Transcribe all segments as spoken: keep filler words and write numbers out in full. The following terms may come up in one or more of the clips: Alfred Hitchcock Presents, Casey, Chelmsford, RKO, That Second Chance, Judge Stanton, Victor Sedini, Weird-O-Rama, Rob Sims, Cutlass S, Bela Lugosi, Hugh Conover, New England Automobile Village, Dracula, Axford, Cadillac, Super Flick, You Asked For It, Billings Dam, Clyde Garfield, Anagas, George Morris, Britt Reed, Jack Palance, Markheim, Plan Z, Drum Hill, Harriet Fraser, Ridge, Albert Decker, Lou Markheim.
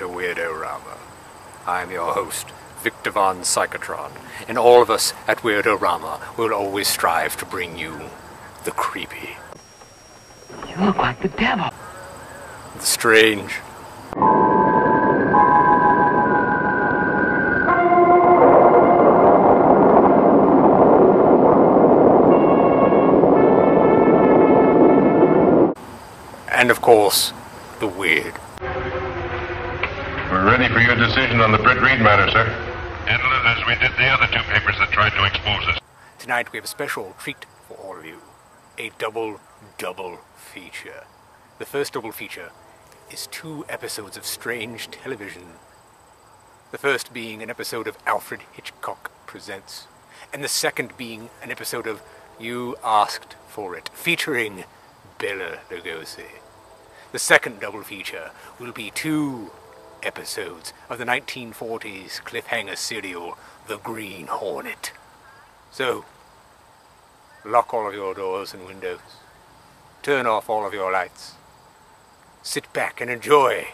to Weird-O-Rama. I'm your host, Victor Von Psychotron, and all of us at Weird-O-Rama will always strive to bring you the creepy. You look like the devil. The strange. And of course, the weird. We're ready for your decision on the Britt Reed matter, sir. Handle it as we did the other two papers that tried to expose us. Tonight we have a special treat for all of you. A double, double feature. The first double feature is two episodes of strange television. The first being an episode of Alfred Hitchcock Presents, and the second being an episode of You Asked For It, featuring Bela Lugosi. The second double feature will be two episodes of the nineteen forties cliffhanger serial, The Green Hornet. So, lock all of your doors and windows. Turn off all of your lights. Sit back and enjoy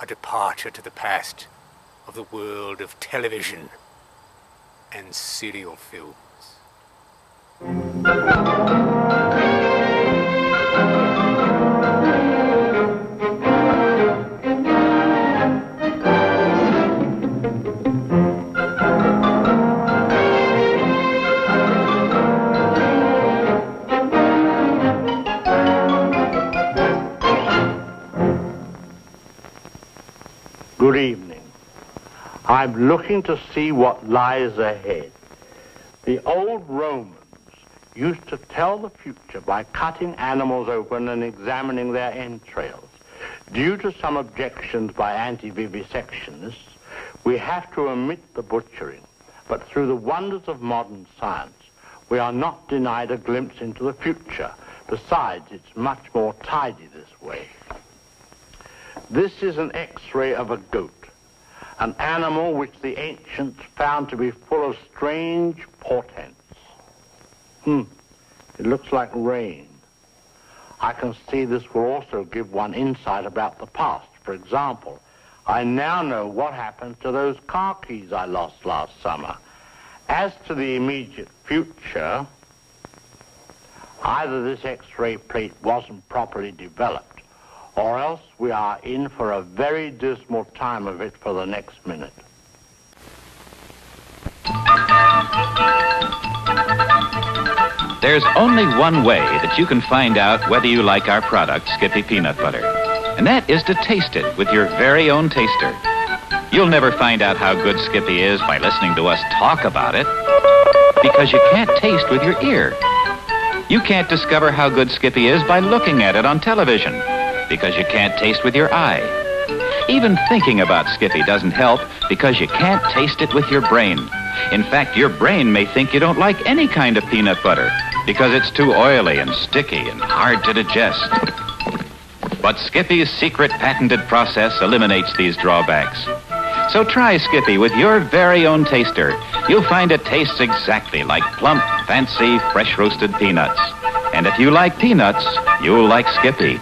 a departure to the past of the world of television and serial films. Good evening. I'm looking to see what lies ahead. The old Romans used to tell the future by cutting animals open and examining their entrails. Due to some objections by anti-vivisectionists, we have to omit the butchering, but through the wonders of modern science, we are not denied a glimpse into the future. Besides, it's much more tidy this way. This is an X-ray of a goat, an animal which the ancients found to be full of strange portents. Hmm, it looks like rain. I can see this will also give one insight about the past. For example, I now know what happened to those car keys I lost last summer. As to the immediate future, either this X-ray plate wasn't properly developed, or else we are in for a very dismal time of it for the next minute. There's only one way that you can find out whether you like our product, Skippy Peanut Butter, and that is to taste it with your very own taster. You'll never find out how good Skippy is by listening to us talk about it, because you can't taste with your ear. You can't discover how good Skippy is by looking at it on television, because you can't taste with your eye. Even thinking about Skippy doesn't help, because you can't taste it with your brain. In fact, your brain may think you don't like any kind of peanut butter, because it's too oily and sticky and hard to digest. But Skippy's secret patented process eliminates these drawbacks. So try Skippy with your very own taster. You'll find it tastes exactly like plump, fancy, fresh roasted peanuts. And if you like peanuts, you'll like Skippy.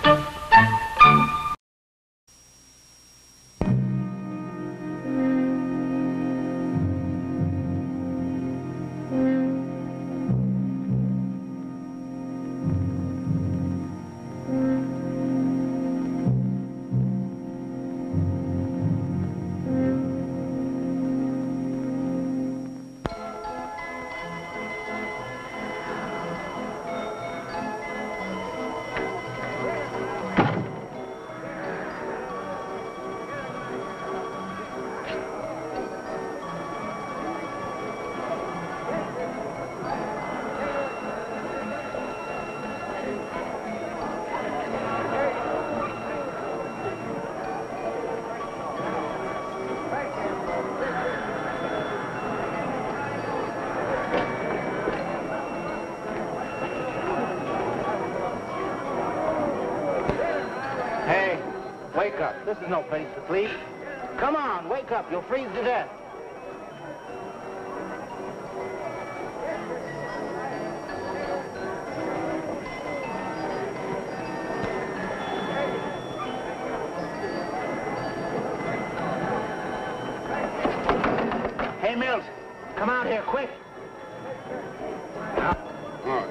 This is no place to sleep. Come on, wake up. You'll freeze to death.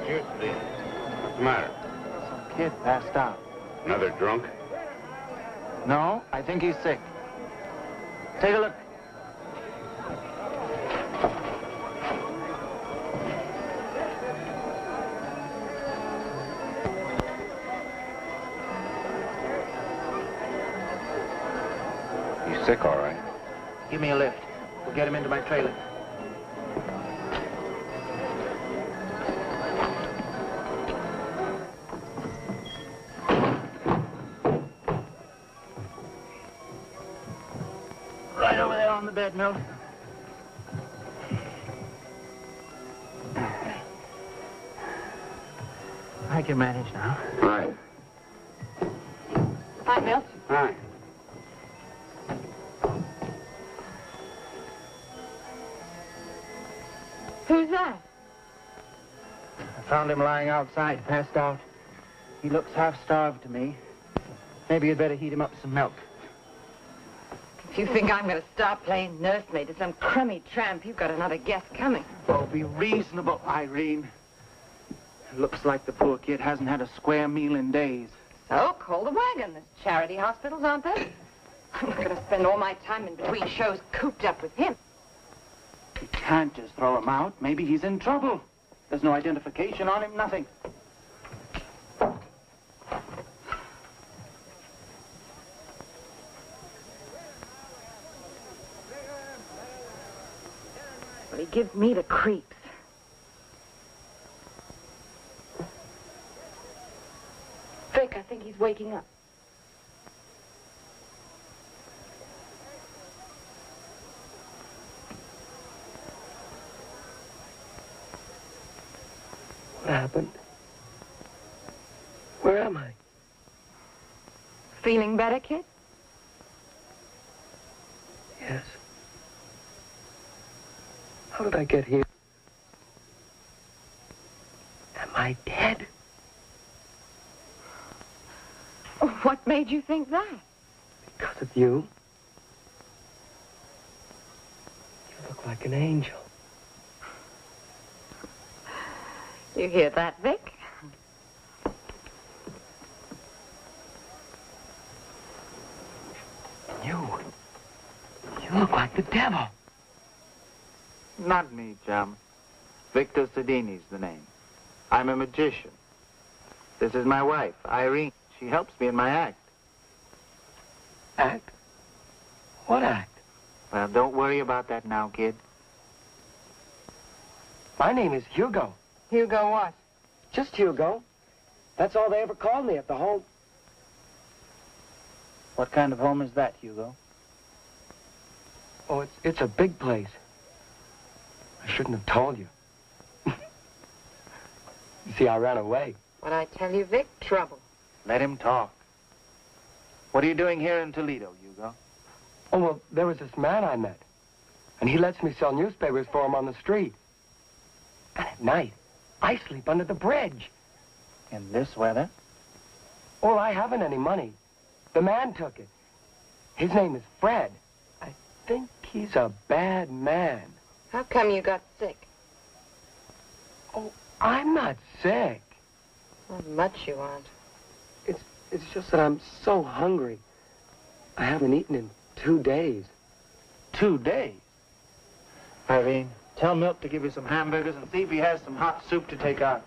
Mutiny. What's the matter? Some kid passed out. Another drunk? No, I think he's sick. Take a look. He's sick, all right. Give me a lift. We'll get him into my trailer. Bed, Milt. I can manage now. All right. Hi, Milt. Hi. Who's that? I found him lying outside, passed out. He looks half-starved to me. Maybe you'd better heat him up some milk. If you think I'm going to start playing nursemaid to some crummy tramp, you've got another guest coming. Oh, be reasonable, Irene. It looks like the poor kid hasn't had a square meal in days. So, call the wagon. There's charity hospitals, aren't there? I'm not going to spend all my time in between shows cooped up with him. You can't just throw him out. Maybe he's in trouble. There's no identification on him, nothing. He gives me the creeps. Vic, I think he's waking up. What happened? Where am I? Feeling better, kid? Yes. How did I get here? Am I dead? What made you think that? Because of you. You look like an angel. You hear that, Vic? You. You look like the devil. Not me, chum. Victor Sedini's the name. I'm a magician. This is my wife, Irene. She helps me in my act. Act? What act? Well, don't worry about that now, kid. My name is Hugo. Hugo what? Just Hugo. That's all they ever called me at the home. What kind of home is that, Hugo? Oh, it's, it's a big place. I shouldn't have told you. You see, I ran away. What I tell you, Vic, trouble. Let him talk. What are you doing here in Toledo, Hugo? Oh, well, there was this man I met. And he lets me sell newspapers for him on the street. And at night, I sleep under the bridge. In this weather? Well, I haven't any money. The man took it. His name is Fred. I think he's a bad man. How come you got sick? Oh, I'm not sick. Not much you aren't. It's, it's just that I'm so hungry. I haven't eaten in two days. Two days? Irene, tell Milt to give you some hamburgers and see if he has some hot soup to take out.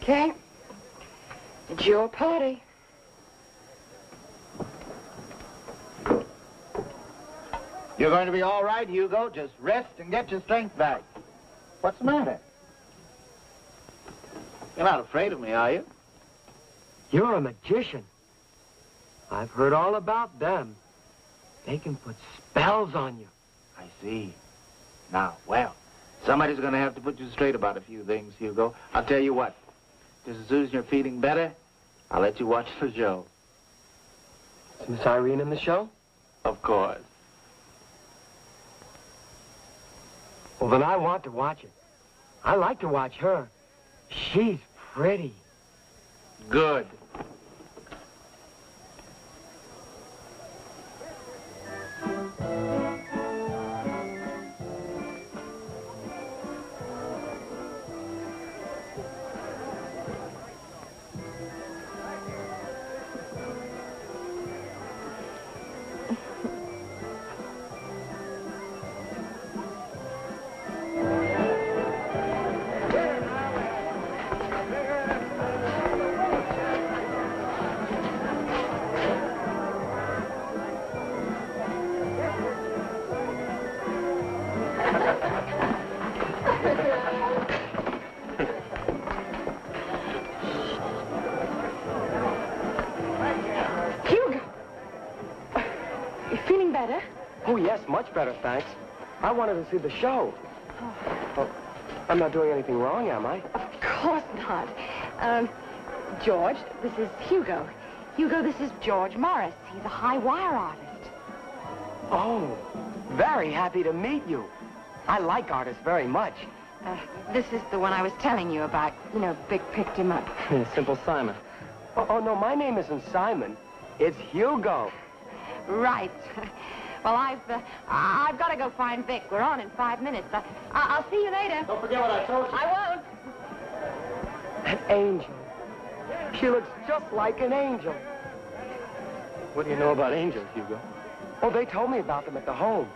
Okay. It's your party. You're going to be all right, Hugo. Just rest and get your strength back. What's the matter? You're not afraid of me, are you? You're a magician. I've heard all about them. They can put spells on you. I see. Now, well, somebody's going to have to put you straight about a few things, Hugo. I'll tell you what. Just as soon as you're feeling better, I'll let you watch the show. Is Miss Irene in the show? Of course. Well, then I want to watch it. I like to watch her. She's pretty. Good. much better, thanks. I wanted to see the show. Oh. Oh, I'm not doing anything wrong, am I? Of course not. Um, George, this is Hugo. Hugo, this is George Morris. He's a high-wire artist. Oh, very happy to meet you. I like artists very much. Uh, this is the one I was telling you about. You know, Vic picked him up. Simple Simon. Oh, oh, no, my name isn't Simon. It's Hugo. Right. Well, I've, uh, I've got to go find Vic. We're on in five minutes. I, I, I'll see you later. Don't forget what I told you. I won't. That angel. She looks just like an angel. What do you know about angels, Hugo? Oh, they told me about them at the home.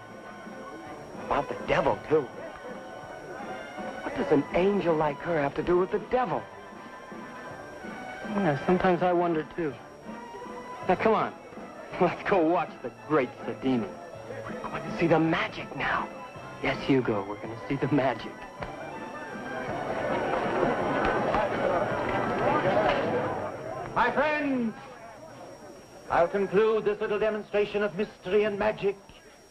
About the devil, too. What does an angel like her have to do with the devil? Yeah, sometimes I wonder, too. Now, come on. Let's go watch the great Sedini. We're going to see the magic now. Yes, Hugo, we're going to see the magic. My friends, I'll conclude this little demonstration of mystery and magic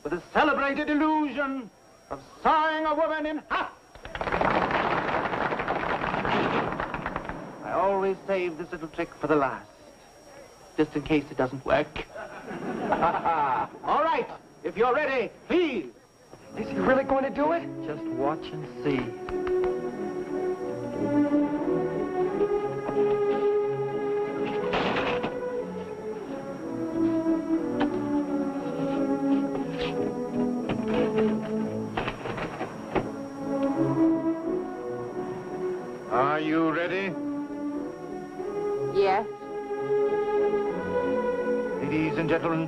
with the celebrated illusion of sawing a woman in half. I always save this little trick for the last, just in case it doesn't work. All right, if you're ready, please. Is he really going to do it? Just watch and see. Are you ready? Yes. Ladies and gentlemen,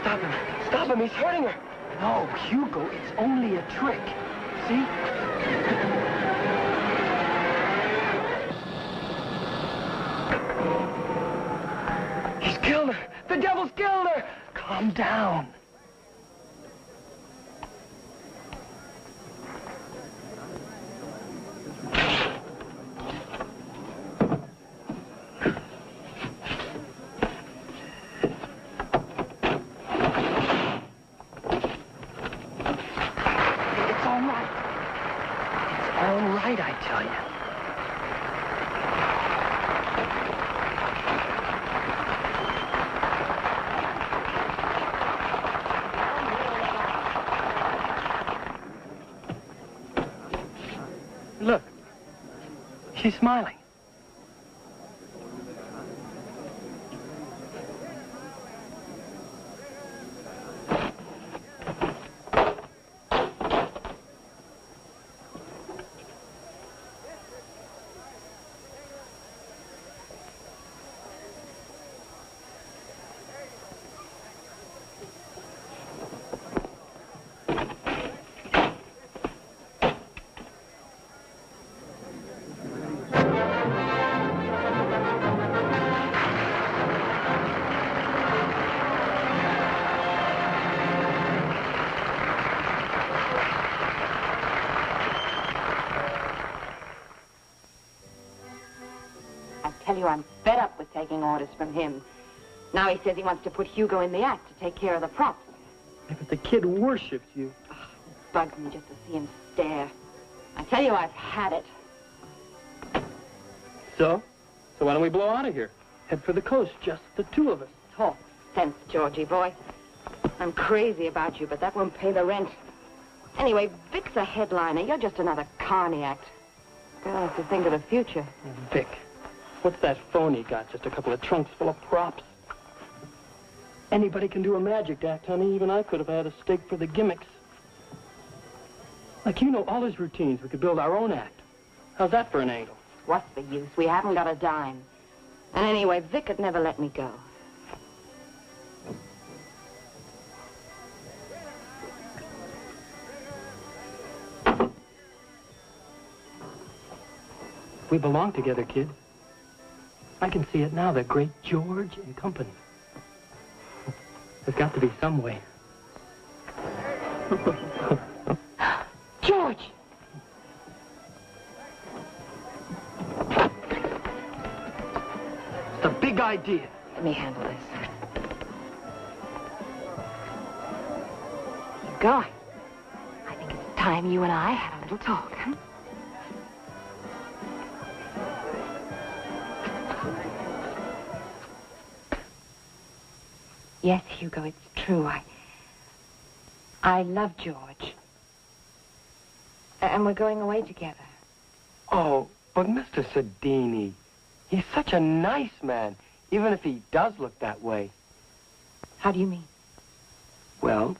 stop him. Stop him. He's hurting her. No, Hugo, it's only a trick. See? He's killed her! The devil's killed her! Calm down. She's smiling. I'm fed up with taking orders from him. Now he says he wants to put Hugo in the act to take care of the props. Yeah, but the kid worships you. Oh, it bugs me just to see him stare. I tell you, I've had it. So? So why don't we blow out of here? Head for the coast, just the two of us. Talk sense, Georgie boy. I'm crazy about you, but that won't pay the rent. Anyway, Vic's a headliner. You're just another carny act. Girl has to think of the future. Vic. What's that phony got? Just a couple of trunks full of props. Anybody can do a magic act, honey. Even I could have had a stake for the gimmicks. Like, you know, all his routines. We could build our own act. How's that for an angle? What's the use? We haven't got a dime. And anyway, Vic had never let me go. We belong together, kid. I can see it now, the great George and company. There's got to be some way. George! It's a big idea. Let me handle this. You're going. I think it's time you and I had a little talk, huh? Yes, Hugo, it's true. I, I love George. And we're going away together. Oh, but Mister Sedini, he's such a nice man, even if he does look that way. How do you mean? Well,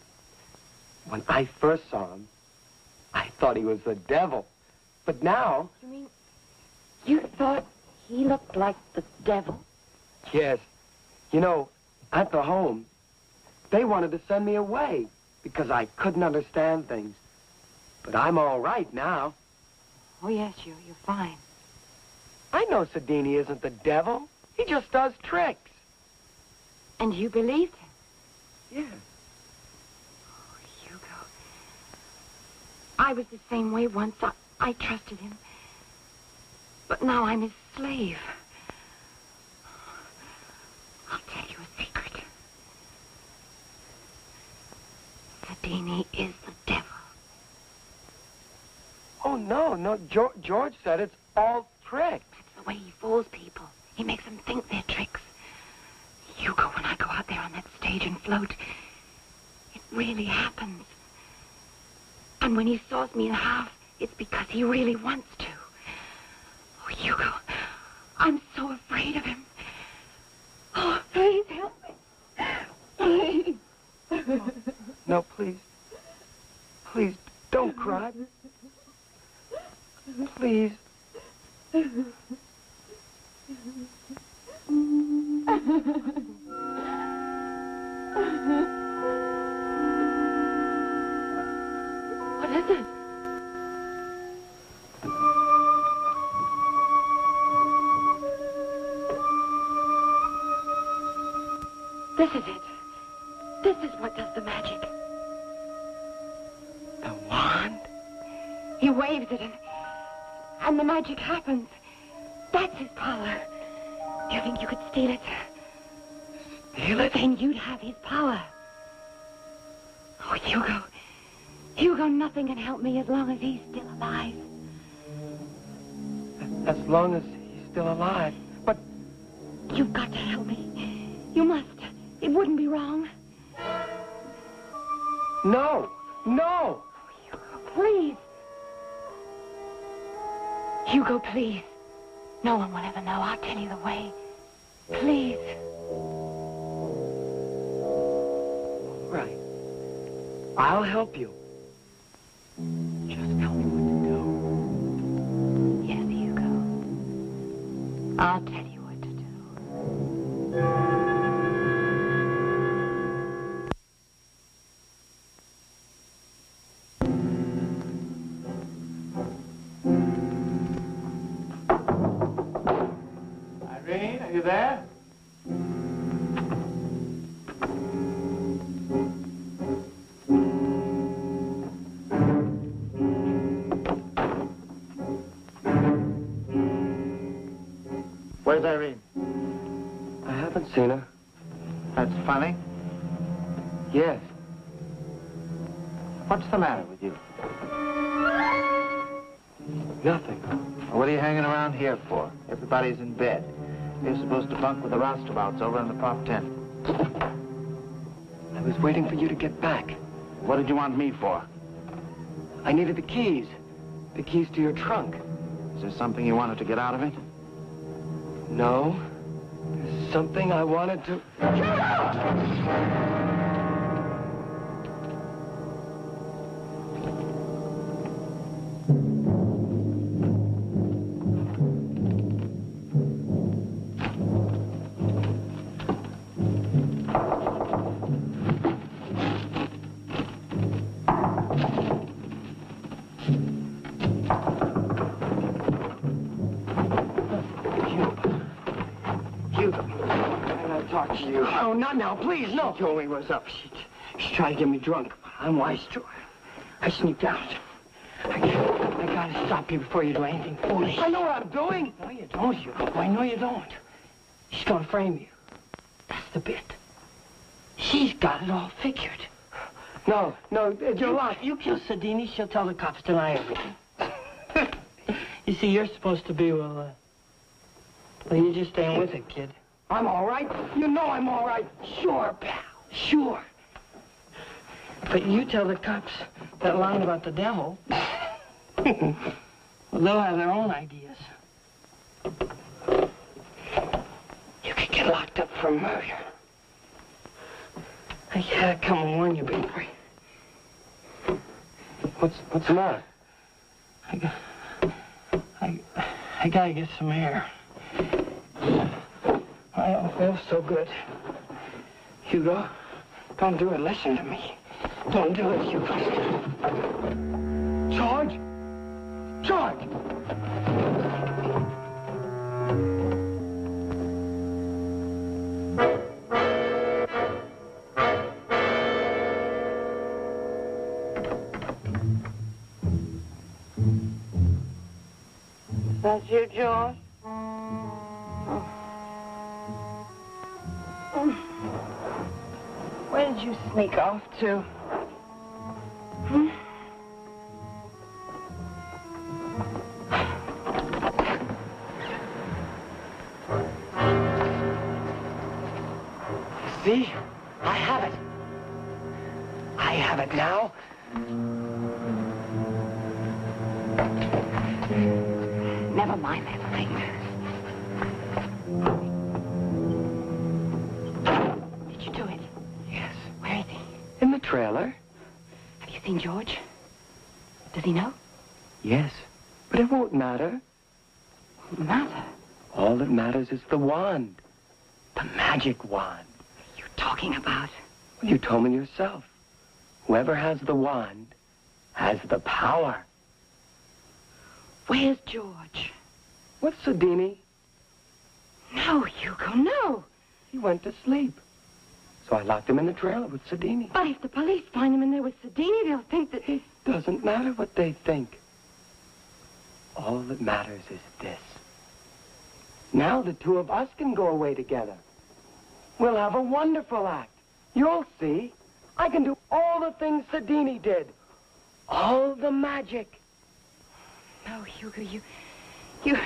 when I first saw him, I thought he was the devil. But now... You mean you thought he looked like the devil? Yes. You know... At the home, they wanted to send me away because I couldn't understand things. But I'm all right now. Oh, yes, you, you're fine. I know Sedini isn't the devil. He just does tricks. And you believed him? Yeah. Oh, Hugo. I was the same way once. I, I trusted him. But now I'm his slave. I'll tell you a secret. Sedini is the devil. Oh, no, no. Jo George said it's all tricks. That's the way he fools people. He makes them think they're tricks. Hugo, when I go out there on that stage and float, it really happens. And when he saws me in half, it's because he really wants to. Oh, Hugo, I'm so afraid of him. Oh, please help me. Please. Oh, no, please. Please, don't cry. Please. What is it? This is it. This is what does the magic. The wand? He waves it and, and the magic happens. That's his power. Do you think you could steal it? Steal it? Then you'd have his power. Oh, Hugo. Hugo, nothing can help me as long as he's still alive. As long as he's still alive? But... You've got to help me. You must. It wouldn't be wrong. No, no. Oh, Hugo, please. Hugo, please. No one will ever know. I'll tell you the way. Please. Right. I'll help you. Just tell me what to do. Yes, Hugo. I'll tell you what to do. Where's Irene? I haven't seen her. That's funny. Yes. What's the matter with you? Nothing. Well, what are you hanging around here for? Everybody's in bed. You're supposed to bunk with the roustabouts over in the pop tent. I was waiting for you to get back. What did you want me for? I needed the keys. The keys to your trunk. Is there something you wanted to get out of it? No, there's something I wanted to... You... Oh, not now, please, no. She told me what's up. She, she tried to get me drunk. I'm wise to her. I sneaked out. I, I gotta stop you before you do anything foolish. I know what I'm doing. No, you don't, you. I know you don't. She's gonna frame you. That's the bit. She's got it all figured. No, no, you're lying. You kill Sadini, she'll tell the cops tonight everything. You see, you're supposed to be, well, uh, well, you just ain't with it, kid. I'm all right. You know I'm all right. Sure, pal, sure. But you tell the cops that line about the devil, well, they'll have their own ideas. You could get locked up for murder. I gotta come and warn you, big boy. What's what's the matter? I got I I gotta get some air. I don't feel so good. Hugo, don't do it. Listen to me. Don't do it, Hugo. George, George. That's you, George? Oh. Oh. Where did you sneak off to? Hmm? See? I have it. I have it now. Never mind that thing. Did you do it? Yes. Where is he? In the trailer. Have you seen George? Does he know? Yes, but it won't matter. Won't matter? All that matters is the wand. The magic wand. What are you talking about? Well, you told me yourself. Whoever has the wand has the power. Where's George? What's Sadini? No, Hugo, no. He went to sleep. So I locked him in the trailer with Sadini. But if the police find him in there with Sadini, they'll think that... It doesn't matter what they think. All that matters is this. Now the two of us can go away together. We'll have a wonderful act. You'll see. I can do all the things Sadini did. All the magic. No, Hugo, you, you,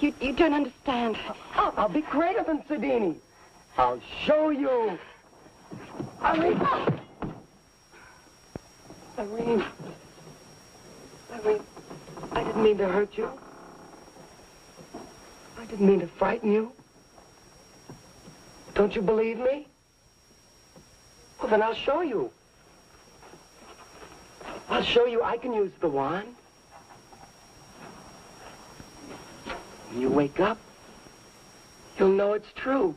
you, you don't understand. I'll, I'll be greater than Sadini. I'll show you. Irene. Irene. Irene, I didn't mean to hurt you. I didn't mean to frighten you. Don't you believe me? Well, then I'll show you. I'll show you I can use the wand. When you wake up, you'll know it's true.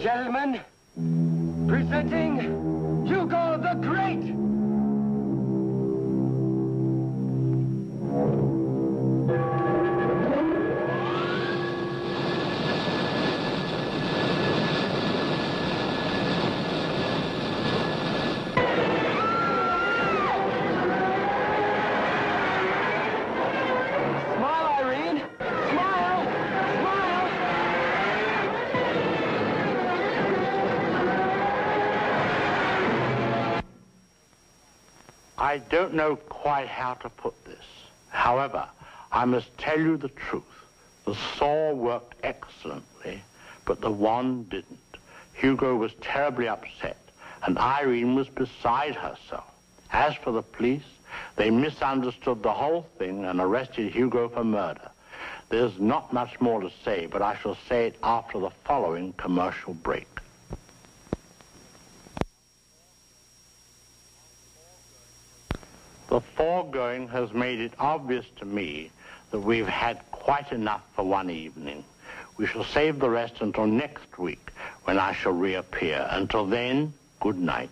Gentlemen, presenting Hugo the Great! I don't know quite how to put this. However, I must tell you the truth. The saw worked excellently, but the wand didn't. Hugo was terribly upset, and Irene was beside herself. As for the police, they misunderstood the whole thing and arrested Hugo for murder. There's not much more to say, but I shall say it after the following commercial break. The foregoing has made it obvious to me that we've had quite enough for one evening. We shall save the rest until next week, when I shall reappear. Until then, good night.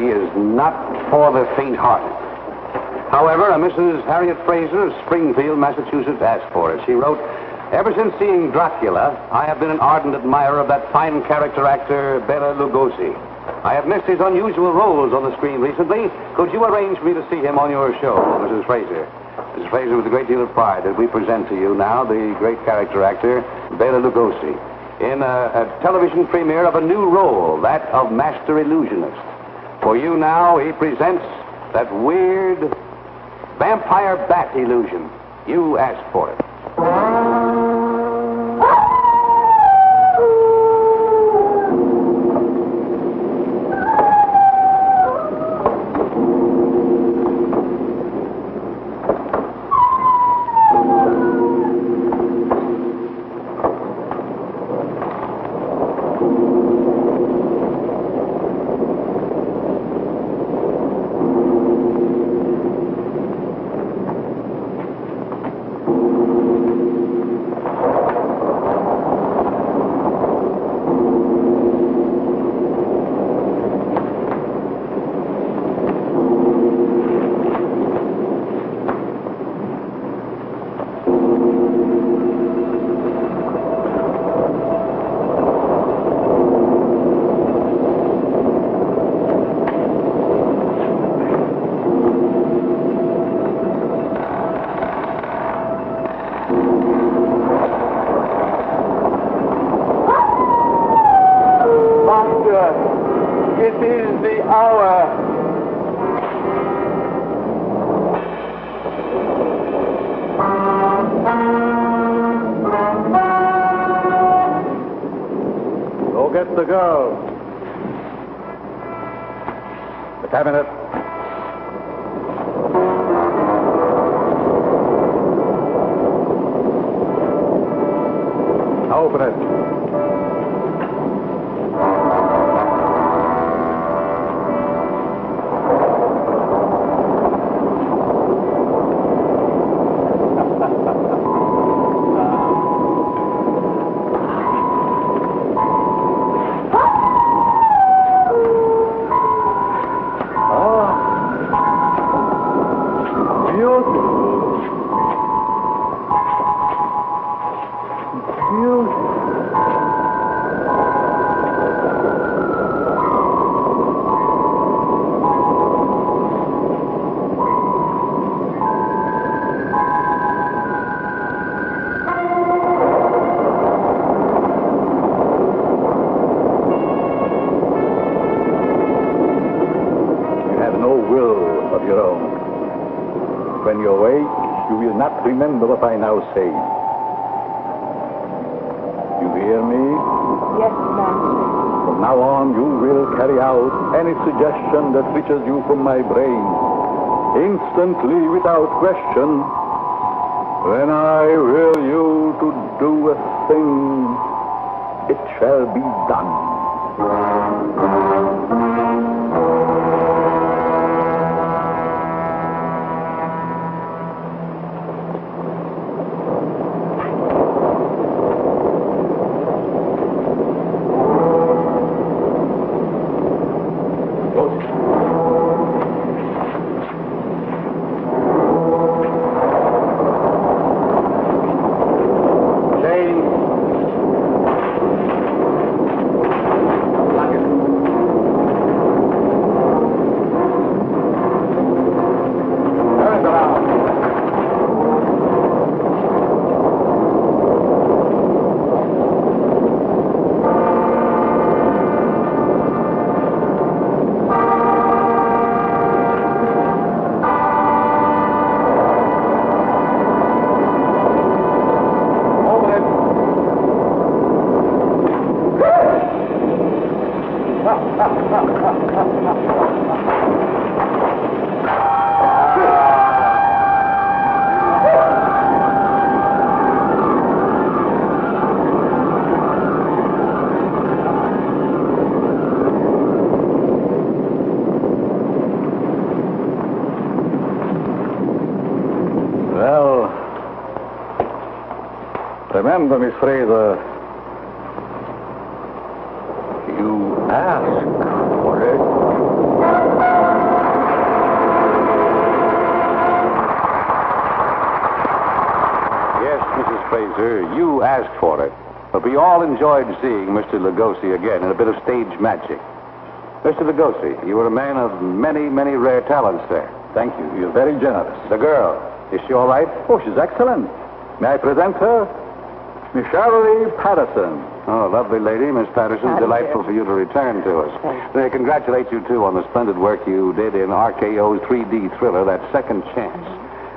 Is not for the faint-hearted. However, a Missus Harriet Fraser of Springfield, Massachusetts, asked for it. She wrote, "Ever since seeing Dracula, I have been an ardent admirer of that fine character actor, Bela Lugosi. I have missed his unusual roles on the screen recently. Could you arrange for me to see him on your show, Missus Fraser?" Missus Fraser, with a great deal of pride, that we present to you now the great character actor, Bela Lugosi, in a, a television premiere of a new role, that of Master Illusionist. For you now, he presents that weird vampire bat illusion. You asked for it. Beautiful. your own. When you awake, you will not remember what I now say. You hear me? Yes, Master. From now on, you will carry out any suggestion that reaches you from my brain, instantly, without question. When I will you to do a thing, it shall be done. Remember, Miss Fraser, you asked for it. Yes, Missus Fraser, you asked for it. But we all enjoyed seeing Mister Lugosi again in a bit of stage magic. Mister Lugosi, you were a man of many, many rare talents there. Thank you. You're very generous. The girl, is she all right? Oh, she's excellent. May I present her? Miss Shirley Patterson. Oh, lovely lady, Miss Patterson. Delightful for you to return to us. They congratulate you, too, on the splendid work you did in R K O's three D thriller, That Second Chance.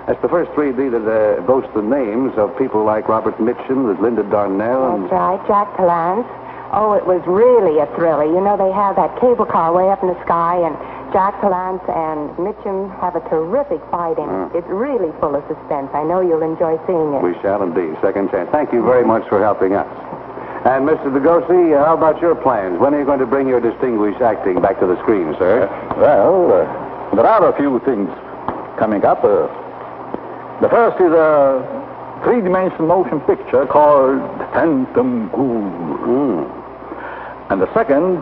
That's the first three D that uh, boasts the names of people like Robert Mitchum, with Linda Darnell. And... That's right, Jack Palance. Oh, it was really a thriller. You know, they have that cable car way up in the sky, and Jack Palance and Mitchum have a terrific fight in it. Mm. It's really full of suspense. I know you'll enjoy seeing it. We shall indeed. Second Chance. Thank you very much for helping us. And, Mister Lugosi, how about your plans? When are you going to bring your distinguished acting back to the screen, sir? Uh, well, uh, there are a few things coming up. Uh, the first is a three-dimensional motion picture called Phantom Ghoul. Mm. And the second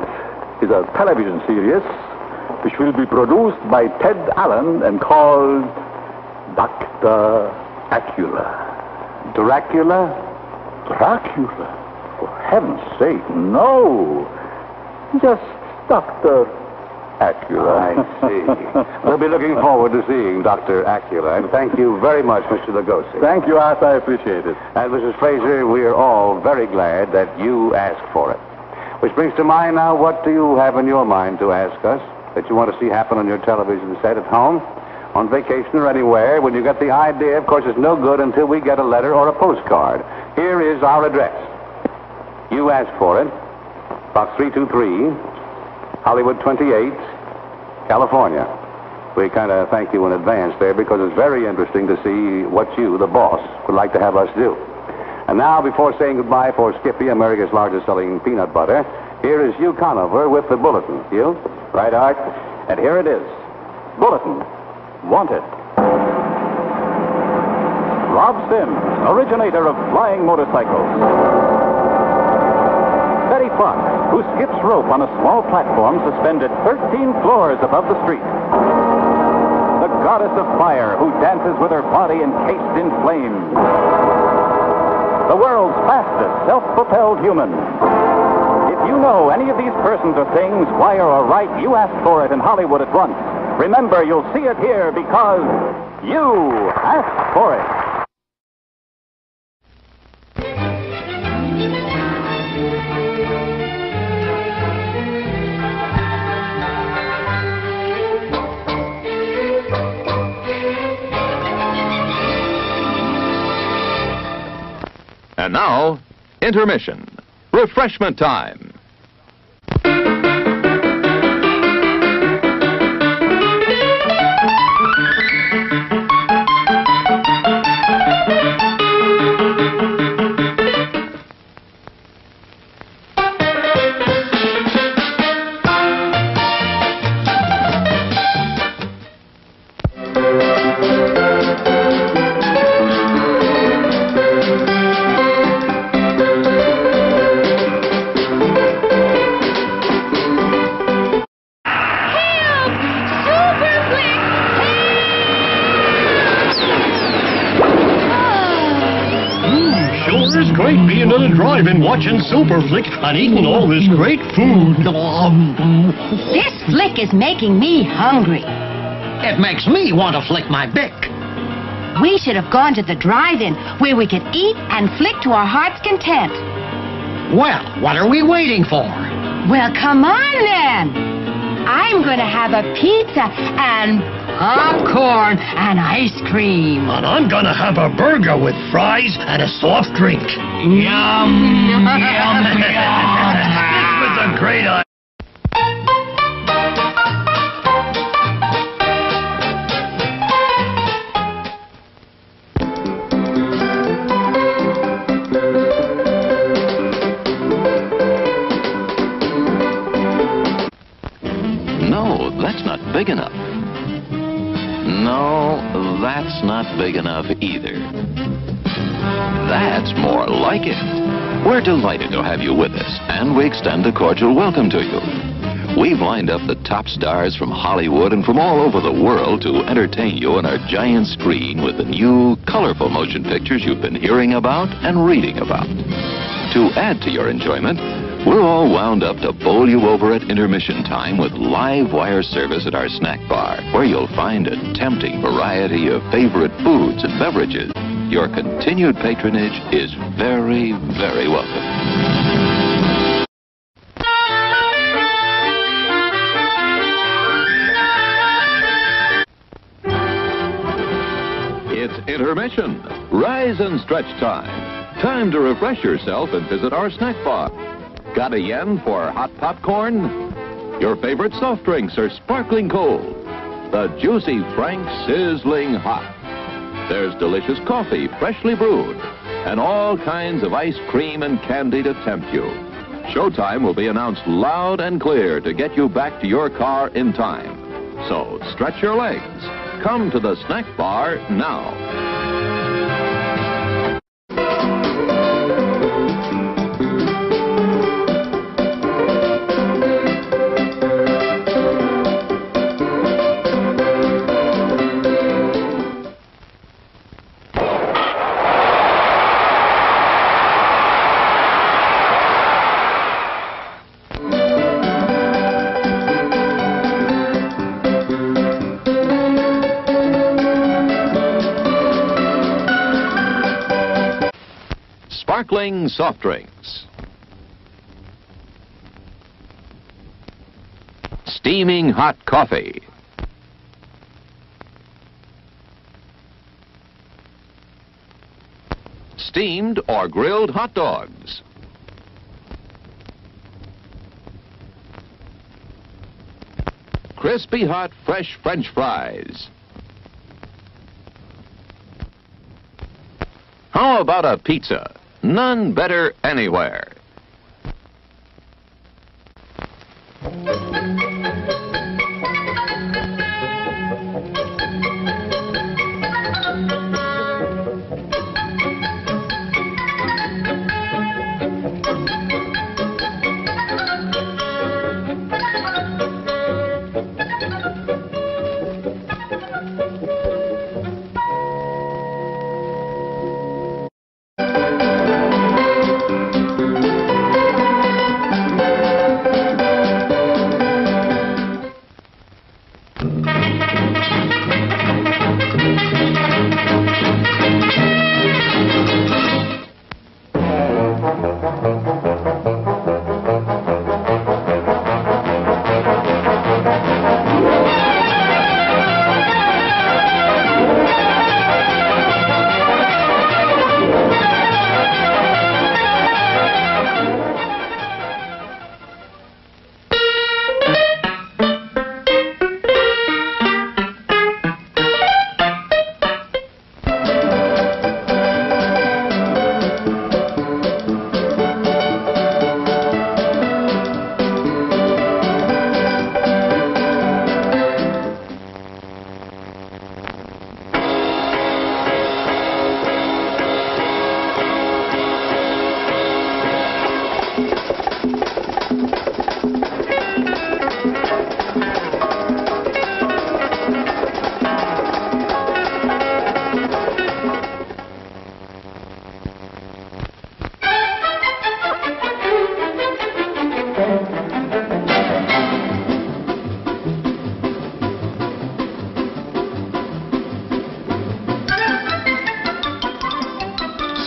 is a television series which will be produced by Ted Allen and called Doctor Acula. Dracula? Dracula? For heaven's sake, no. Just Doctor Acula. I see. We'll be looking forward to seeing Doctor Acula. And thank you very much, Mister Lugosi. Thank you, Art. I appreciate it. And, Missus Fraser, we are all very glad that you asked for it. Which brings to mind now, what do you have in your mind to ask us that you want to see happen on your television set at home, on vacation or anywhere? When you get the idea, of course, it's no good until we get a letter or a postcard. Here is our address. You asked for it. Box three two three, Hollywood twenty-eight, California. We kind of thank you in advance there because it's very interesting to see what you, the boss, would like to have us do. And now, before saying goodbye for Skippy, America's largest selling peanut butter, here is Hugh Conover with the bulletin. Hugh? Right, Art? And here it is. Bulletin. Wanted. Rob Sims, originator of flying motorcycles. Betty Fox, who skips rope on a small platform suspended thirteen floors above the street. The goddess of fire, who dances with her body encased in flames. The world's fastest self-propelled human. If you know any of these persons or things, wire or write, you asked for it in Hollywood at once. Remember, you'll see it here because you asked for it. And now, intermission, refreshment time. Watching Superflick and eating all this great food. This flick is making me hungry. It makes me want to flick my bick. We should have gone to the drive-in where we could eat and flick to our heart's content. Well, what are we waiting for? Well, come on then. I'm going to have a pizza and popcorn and ice cream. And I'm going to have a burger with fries and a soft drink. Yum, yum, yum. This was a great idea. No, that's not big enough. No, that's not big enough either. That's more like it. We're delighted to have you with us, and we extend a cordial welcome to you. We've lined up the top stars from Hollywood and from all over the world to entertain you on our giant screen with the new, colorful motion pictures you've been hearing about and reading about. To add to your enjoyment, we're all wound up to bowl you over at intermission time with live wire service at our snack bar, where you'll find a tempting variety of favorite foods and beverages. Your continued patronage is very, very welcome. It's intermission, rise and stretch time. Time to refresh yourself and visit our snack bar. Got a yen for hot popcorn? Your favorite soft drinks are sparkling cold. The Juicy Frank's sizzling hot. There's delicious coffee, freshly brewed, and all kinds of ice cream and candy to tempt you. Showtime will be announced loud and clear to get you back to your car in time. So stretch your legs. Come to the snack bar now. Sparkling soft drinks, steaming hot coffee, steamed or grilled hot dogs, crispy hot fresh French fries. How about a pizza? None better anywhere.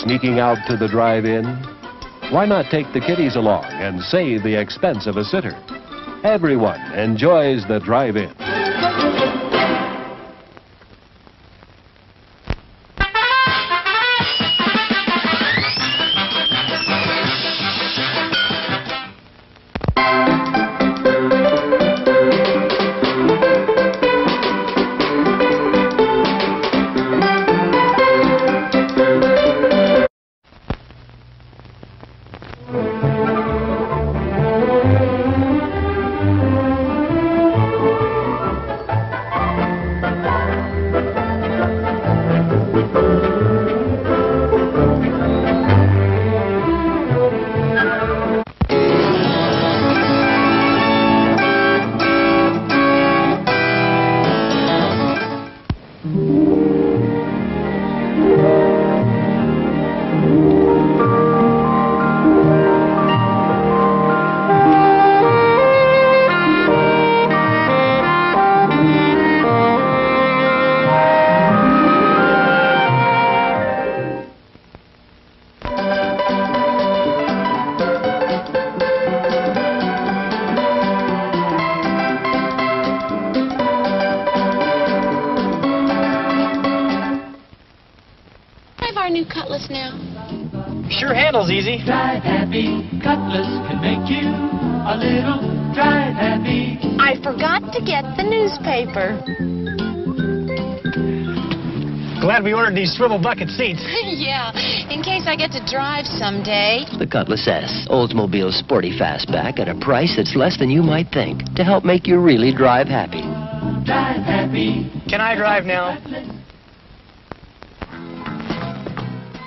Sneaking out to the drive-in? Why not take the kiddies along and save the expense of a sitter? Everyone enjoys the drive-in. We ordered these swivel bucket seats. Yeah, in case I get to drive someday. The Cutlass S, Oldsmobile's sporty fastback at a price that's less than you might think, to help make you really drive happy. Drive happy. Can I drive now?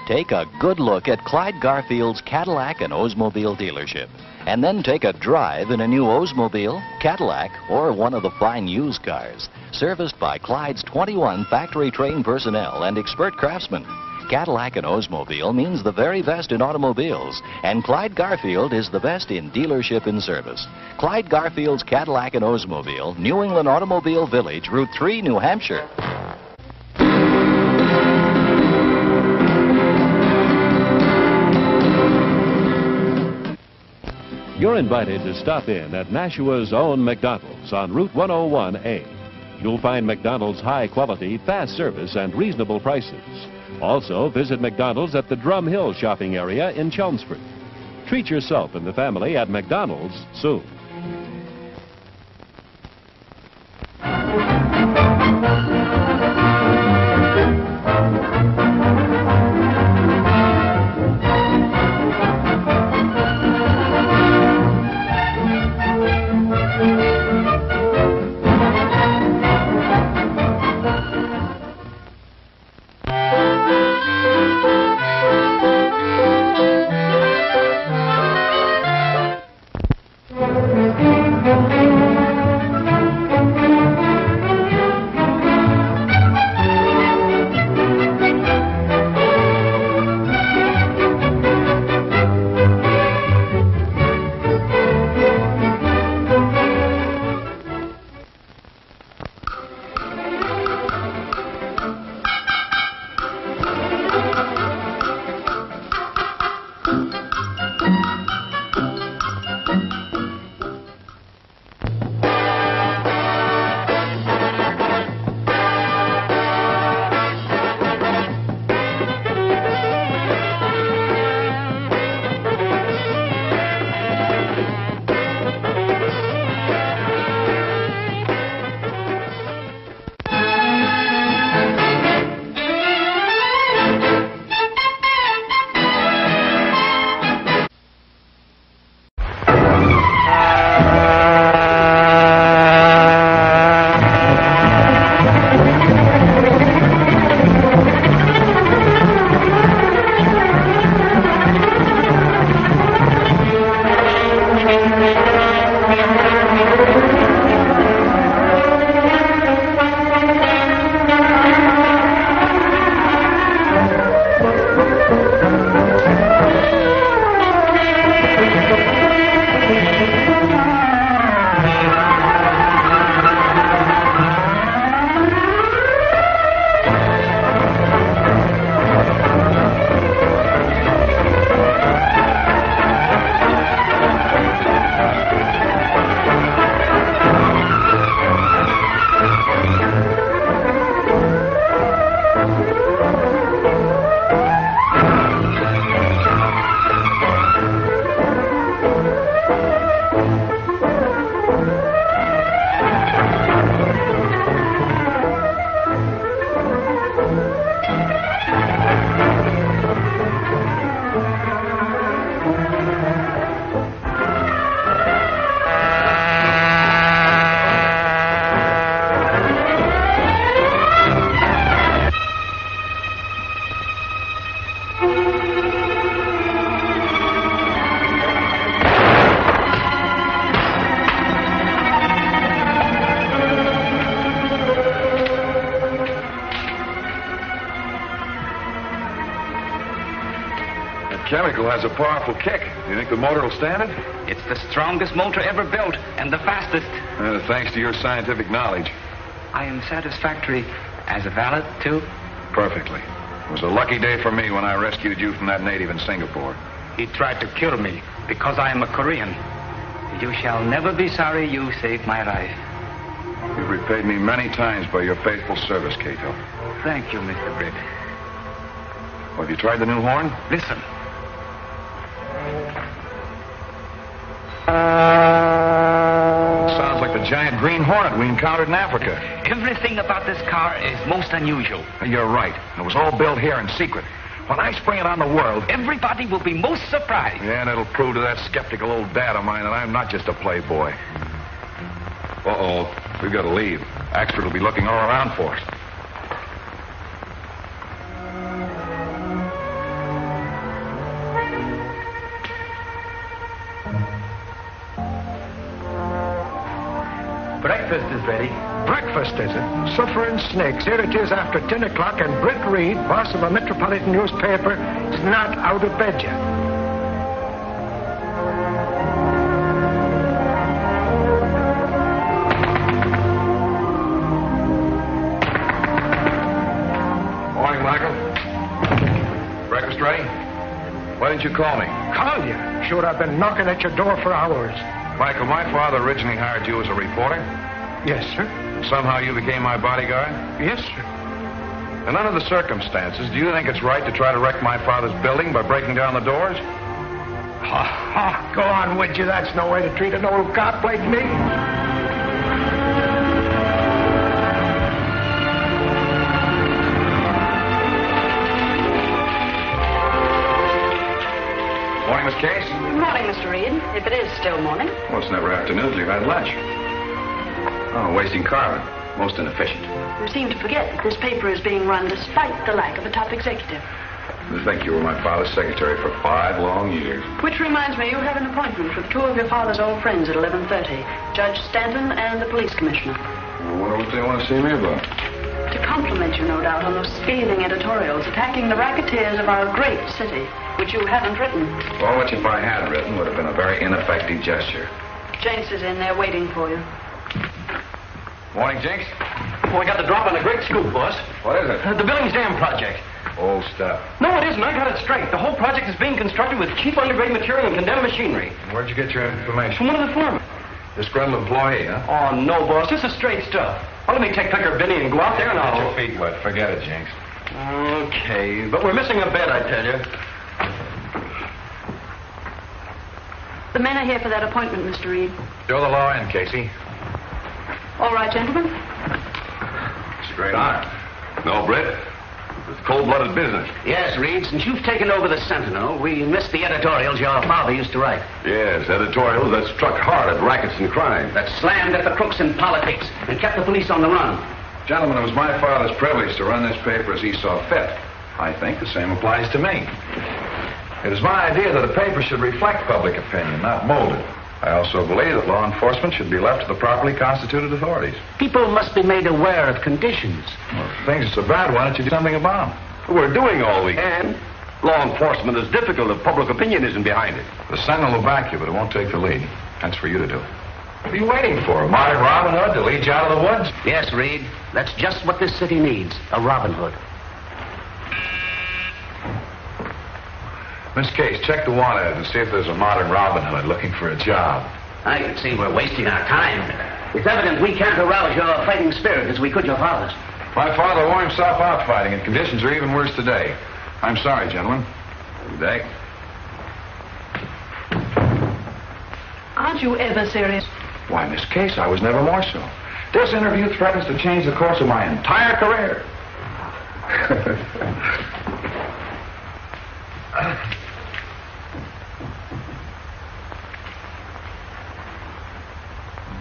Take a good look at Clyde Garfield's Cadillac and Oldsmobile dealership, and then take a drive in a new Oldsmobile, Cadillac, or one of the fine used cars, serviced by Clyde's twenty-one factory-trained personnel and expert craftsmen. Cadillac and Oldsmobile means the very best in automobiles, and Clyde Garfield is the best in dealership and service. Clyde Garfield's Cadillac and Oldsmobile, New England Automobile Village, Route three, New Hampshire. You're invited to stop in at Nashua's own McDonald's on Route one oh one A. You'll find McDonald's high-quality, fast service and reasonable prices. Also, visit McDonald's at the Drum Hill shopping area in Chelmsford. Treat yourself and the family at McDonald's soon. Thank you. vehicle has a powerful kick. You think the motor will stand it? It's the strongest motor ever built and the fastest. Uh, thanks to your scientific knowledge. I am satisfactory as a valet, too. Perfectly. It was a lucky day for me when I rescued you from that native in Singapore. He tried to kill me because I am a Korean. You shall never be sorry you saved my life. You've repaid me many times by your faithful service, Kato. Thank you, Mister Britt. Well, have you tried the new horn? Listen. Sounds like the giant green hornet we encountered in Africa. Everything about this car is most unusual. You're right. It was all built here in secret. When I spring it on the world, everybody will be most surprised. Yeah, and it'll prove to that skeptical old dad of mine that I'm not just a playboy. Uh-oh. We've got to leave. Axford will be looking all around for us. Breakfast is ready. Breakfast, is it? Supper and snakes. Here it is after ten o'clock, and Britt Reed, boss of a metropolitan newspaper, is not out of bed yet. Morning, Michael. Breakfast ready? Why didn't you call me? Call you? Sure, I've been knocking at your door for hours. Michael, my father originally hired you as a reporter. Yes, sir. Somehow you became my bodyguard? Yes, sir. And under the circumstances, do you think it's right to try to wreck my father's building by breaking down the doors? Ha, ha, go on with you. That's no way to treat an old cop like me. Morning, Miss Case. Morning, Mister Reed, if it is still morning. Well, it's never afternoon till you've had lunch. Oh, wasting carbon. Most inefficient. You seem to forget that this paper is being run despite the lack of a top executive. I think you were my father's secretary for five long years. Which reminds me, you have an appointment with two of your father's old friends at eleven thirty. Judge Stanton and the police commissioner. Well, what do they want to see me about? To compliment you, no doubt, on those scathing editorials attacking the racketeers of our great city, which you haven't written. Well, which if I had written would have been a very ineffective gesture. Jenks is in there waiting for you. Morning, Jinx. Well, I got the drop on a great scoop, boss. What is it? Uh, the Billings Dam project. Old stuff. No, it isn't. I got it straight. The whole project is being constructed with cheap undergrade material and condemned machinery. Where'd you get your information? From one of the foremen. Disgruntled employee, huh? Oh, no, boss. This is straight stuff. Well, let me take Picker Benny and go out there and I'll... Get your feet wet. Forget it, Jinx. Okay, but we're missing a bed, I tell you. The men are here for that appointment, Mister Reed. Show the law in, Casey. All right, gentlemen. It's a great honor. No, Britt. It's cold-blooded business. Yes, Reed, since you've taken over the Sentinel, we missed the editorials your father used to write. Yes, editorials that struck hard at rackets and crime. That slammed at the crooks in politics and kept the police on the run. Gentlemen, it was my father's privilege to run this paper as he saw fit. I think the same applies to me. It is my idea that a paper should reflect public opinion, not mold it. I also believe that law enforcement should be left to the properly constituted authorities. People must be made aware of conditions. Well, if things are so bad, why don't you do something about them? We're doing all we can. Law enforcement is difficult if public opinion isn't behind it. The Sentinel will back you, but it won't take the lead. That's for you to do. What are you waiting for? A modern Robin Hood to lead you out of the woods? Yes, Reed. That's just what this city needs, a Robin Hood. Miss Case, check the want ad and see if there's a modern Robin Hood looking for a job. I can see we're wasting our time. It's evident we can't arouse your fighting spirit as we could your father's. My father wore himself out fighting, and conditions are even worse today. I'm sorry, gentlemen. Good day. Aren't you ever serious? Why, Miss Case, I was never more so. This interview threatens to change the course of my entire career. uh.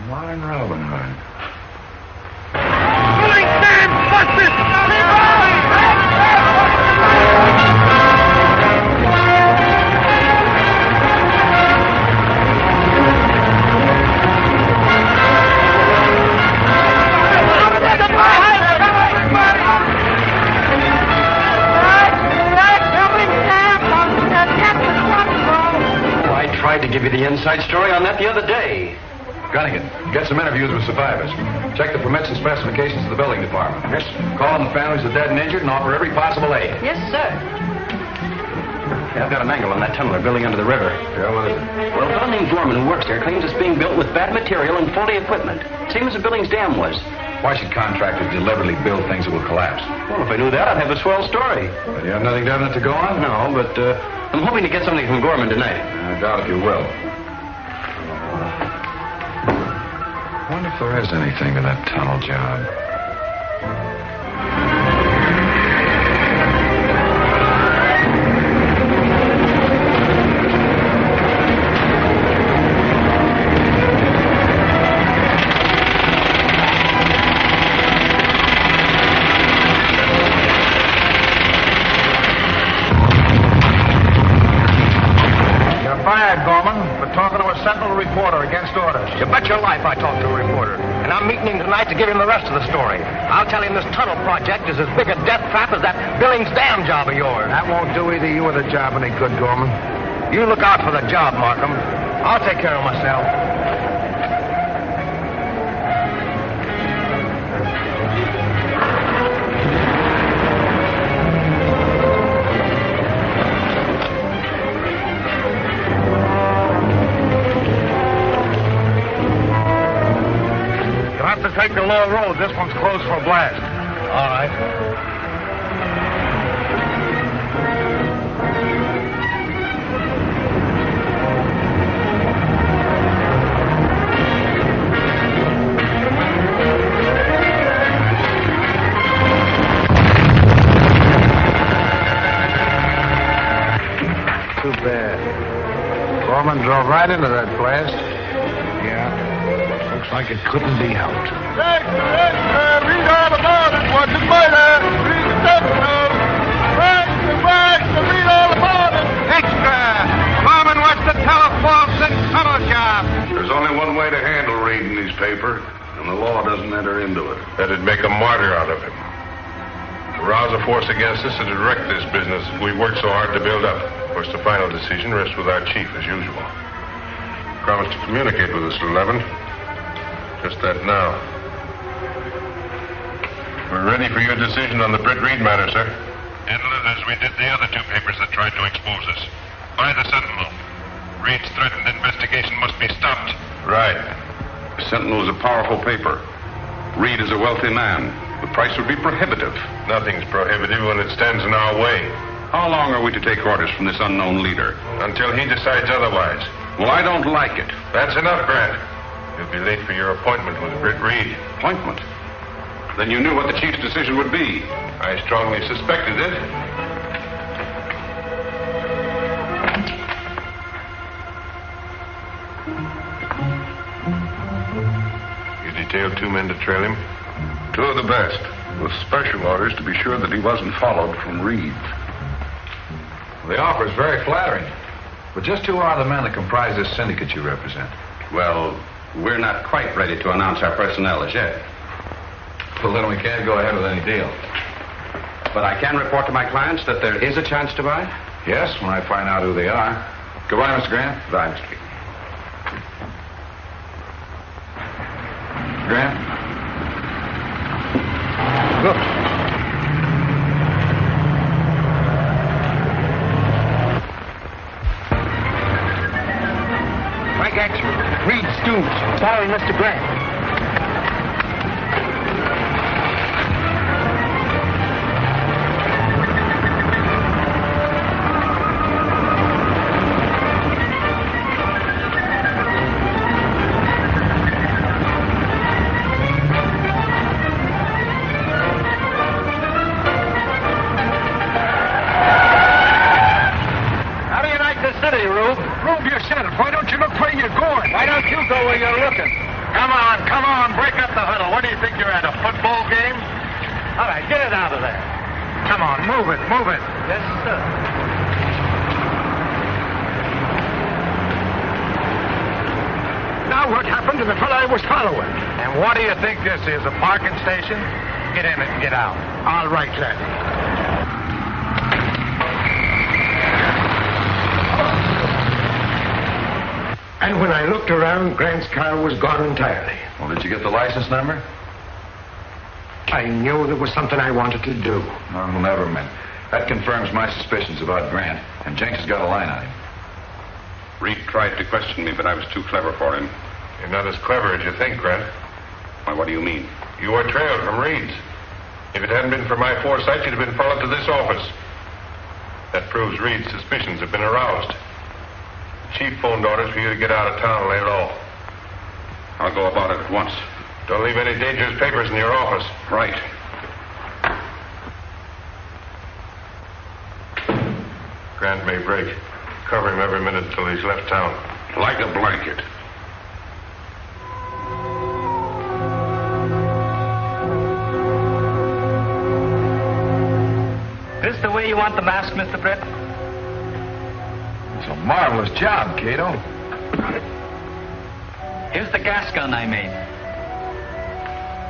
Modern Robin Hood. Billings Dam busted! Billings Dam busted! you the inside story on that the other day. Gunnigan, get some interviews with survivors. Check the permits and specifications of the building department. Yes, sir. Call on the families of the dead and injured and offer every possible aid. Yes, sir. Yeah, I've got an angle on that tunnel they're building under the river. Yeah, what is it? Well, a fellow named Gorman who works there claims it's being built with bad material and faulty equipment. Same as the Billings Dam was. Why should contractors deliberately build things that will collapse? Well, if I knew that, I'd have a swell story. But you have nothing definite to go on? No, but uh, I'm hoping to get something from Gorman tonight. I doubt you will. I wonder if there is anything to that tunnel job. I talked to a reporter, and I'm meeting him tonight to give him the rest of the story. I'll tell him this tunnel project is as big a death trap as that Billings Dam job of yours. That won't do either you or the job any good, Gorman. You look out for the job, Markham. I'll take care of myself. Take the lower road. This one's closed for a blast. All right. Too bad. Gorman drove right into that blast. Yeah. Looks like it couldn't be helped. Extra! Gorman wants to tell a false and tunnel job. There's only one way to handle reading this paper, and the law doesn't enter into it. That'd make a martyr out of him. To rouse a force against us and to direct this business we worked so hard to build up. Of course, the final decision rests with our chief, as usual. Promised to communicate with us at eleven. Just that now. We're ready for your decision on the Britt Reed matter, sir. Handle it as we did the other two papers that tried to expose us. By the Sentinel. Reed's threatened investigation must be stopped. Right. The Sentinel is a powerful paper. Reed is a wealthy man. The price would be prohibitive. Nothing's prohibitive when it stands in our way. How long are we to take orders from this unknown leader? Until he decides otherwise. Well, I don't like it. That's enough, Grant. You'll be late for your appointment with Britt Reed. Appointment? Then you knew what the chief's decision would be. I strongly suspected it. You detailed two men to trail him? Two of the best, with special orders to be sure that he wasn't followed from Reed. The offer is very flattering. But just who are the men that comprise this syndicate you represent? Well, we're not quite ready to announce our personnel as yet. Well, then we can't go ahead with any deal. But I can report to my clients that there is a chance to buy? Yes, when I find out who they are. Goodbye, Mister Grant. Goodbye, Mister Grant. Look. Mike Axford. Reed Stooge. Sorry, Mister Grant. How do you like the city, Rube? Rube, you're set. Why don't you look where you're going? Why don't you go where you're looking? Come on, come on, break up the huddle. What do you think you're at, a football game? All right, get it out of there. Come on, move it, move it. Yes, sir. Now what happened to the fellow I was following? And what do you think this is, a parking station? Get in it and get out. All right, lad. And when I looked around, Grant's car was gone entirely. Well, did you get the license number? I knew there was something I wanted to do. Oh, well, never mind. That confirms my suspicions about Grant. And Jenks has got a line on him. Reed tried to question me, but I was too clever for him. You're not as clever as you think, Grant. Why, what do you mean? You were trailed from Reed's. If it hadn't been for my foresight, you'd have been followed to this office. That proves Reed's suspicions have been aroused. The chief phoned orders for you to get out of town and lay low. I'll go about it at once. Don't leave any dangerous papers in your office. Right. Grant may break. Cover him every minute until he's left town. Like a blanket. Is this the way you want the mask, Mister Brett? It's a marvelous job, Kato. Here's the gas gun I made.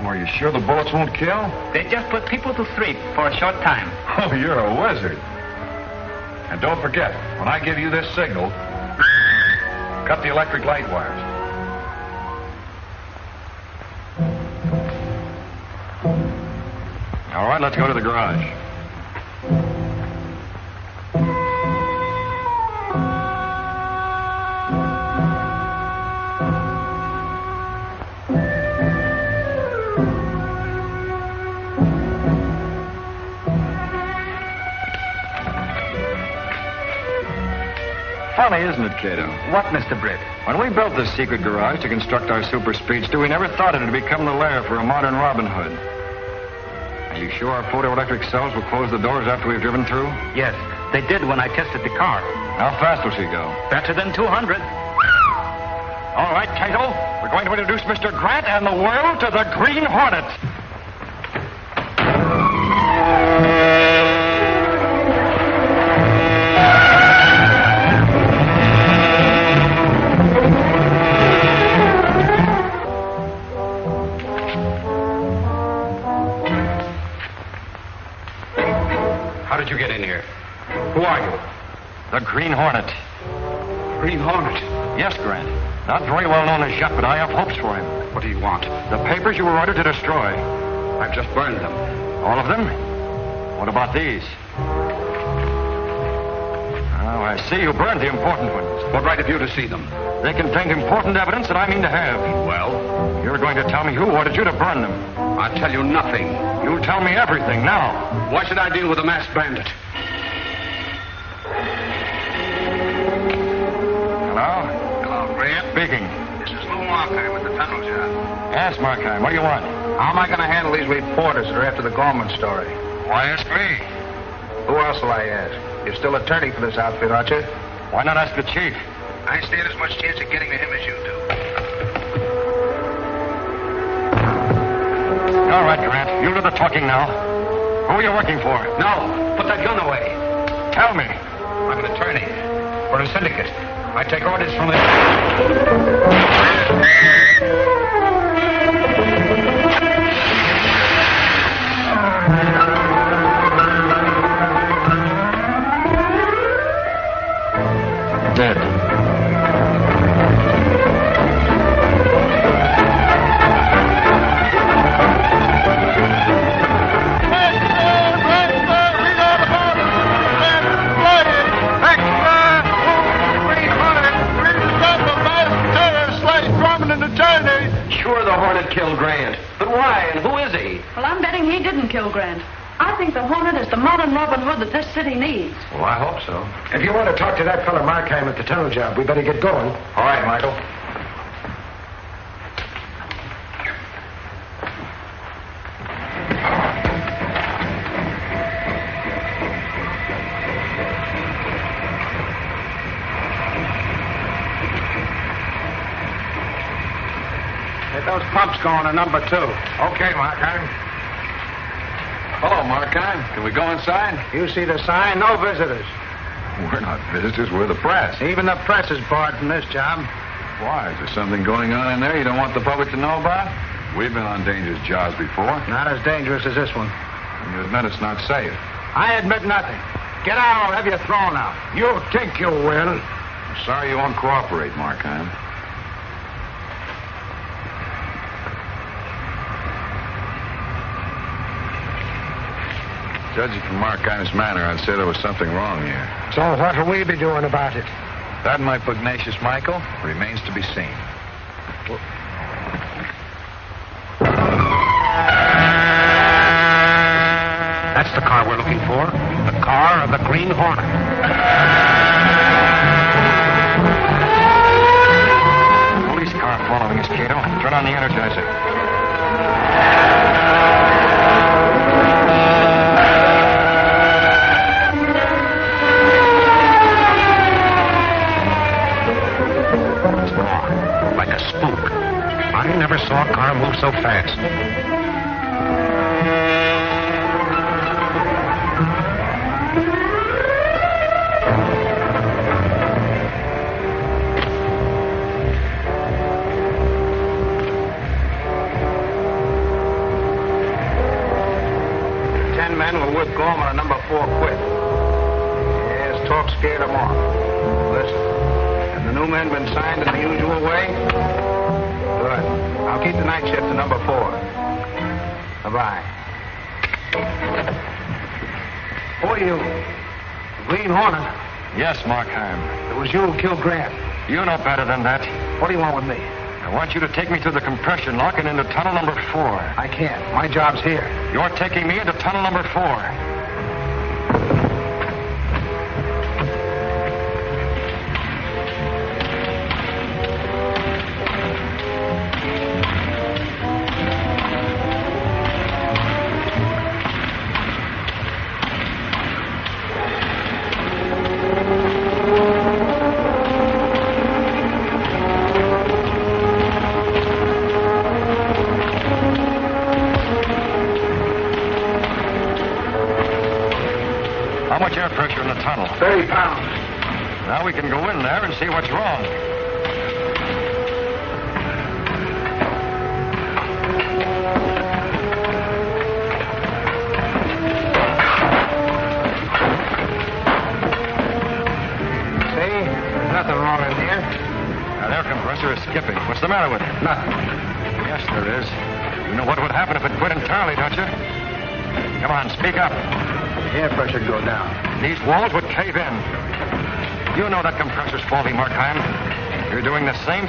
Well, are you sure the bullets won't kill? They just put people to sleep for a short time. Oh, you're a wizard. And don't forget, when I give you this signal, cut the electric light wires. All right, let's go to the garage. Funny, isn't it, Kato? What, Mister Britt? When we built this secret garage to construct our super speedster, we never thought it would become the lair for a modern Robin Hood. Are you sure our photoelectric cells will close the doors after we've driven through? Yes, they did when I tested the car. How fast will she go? Better than two hundred. All right, Kato, we're going to introduce Mister Grant and the world to the Green Hornet. The Green Hornet. Green Hornet? Yes, Grant. Not very well known as Jacques, but I have hopes for him. What do you want? The papers you were ordered to destroy. I've just burned them. All of them? What about these? Oh, I see you burned the important ones. What right have you to see them? They contained important evidence that I mean to have. Well? You're going to tell me who ordered you to burn them. I'll tell you nothing. You'll tell me everything now. Why should I deal with a masked bandit? Hello? Hello, Grant. Speaking. This is Lou Markheim at the tunnel shop. Yes, Markheim. What do you want? How am I going to handle these reporters that are after the Gorman story? Why ask me? Who else will I ask? You're still attorney for this outfit, aren't you? Why not ask the chief? I stand as much chance of getting to him as you do. All right, Grant. You do the talking now. Who are you working for? No. Put that gun away. Tell me. I'm an attorney for a syndicate. I take orders from the... Dead. Killed Grant. But why and who is he? Well, I'm betting he didn't kill Grant. I think the Hornet is the modern Robin Hood that this city needs. Well, I hope so. If you want to talk to that fellow Markheim at the tunnel job, we better get going. All right, Michael. Pump's going to number two. Okay, Markheim. Hello, Markheim. Can we go inside? You see the sign? No visitors. We're not visitors. We're the press. Even the press is barred from this job. Why? Is there something going on in there you don't want the public to know about? We've been on dangerous jobs before. Not as dangerous as this one. You admit it's not safe. I admit nothing. Get out or I'll have you thrown out. You'll think you will. I'm sorry you won't cooperate, Markheim. Judging from Markheim's manner, I'd say there was something wrong here. So what will we be doing about it? That, my pugnacious Michael, remains to be seen. Well, that's the car we're looking for. The car of the Green Hornet. Police car following us, Kato. Turn on the energizer. Like a spook. I never saw a car move so fast. Ten men will whip Gorman and number four quick. Yes, talk scared them off. Listen. The new men been signed in the usual way? Good. I'll keep the night shift to number four. Bye-bye. Who are you? Green Hornet? Yes, Markheim. It was you who killed Grant. You know better than that. What do you want with me? I want you to take me through the compression lock and into tunnel number four. I can't. My job's here. You're taking me into tunnel number four.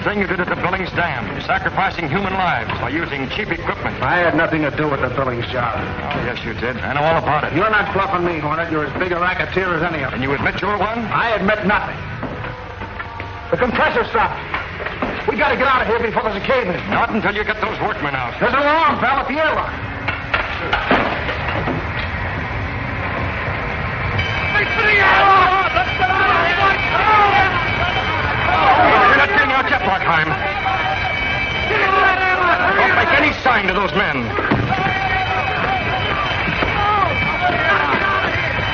You did at the Billings Dam, sacrificing human lives by using cheap equipment. I had nothing to do with the Billings job. Oh, yes, you did. I know all about it. You're not bluffing me, Hornet. You're as big a racketeer as any of them. And you admit you're one? I admit nothing. The compressor stopped. We got to get out of here before there's a cave-in. Not until you get those workmen out. There's an alarm bell at the airlock. Wait for the airlock! Let's get out of here! Oh, Markheim. Don't make any sign to those men.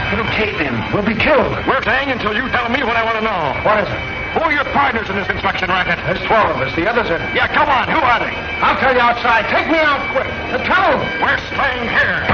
It'll cave in. We'll be killed. We're dang until you tell me what I want to know. What is it? Who are your partners in this construction racket? There's twelve of us. The others are... Yeah, come on. Who are they? I'll tell you outside. Take me out quick. The town. We're staying here.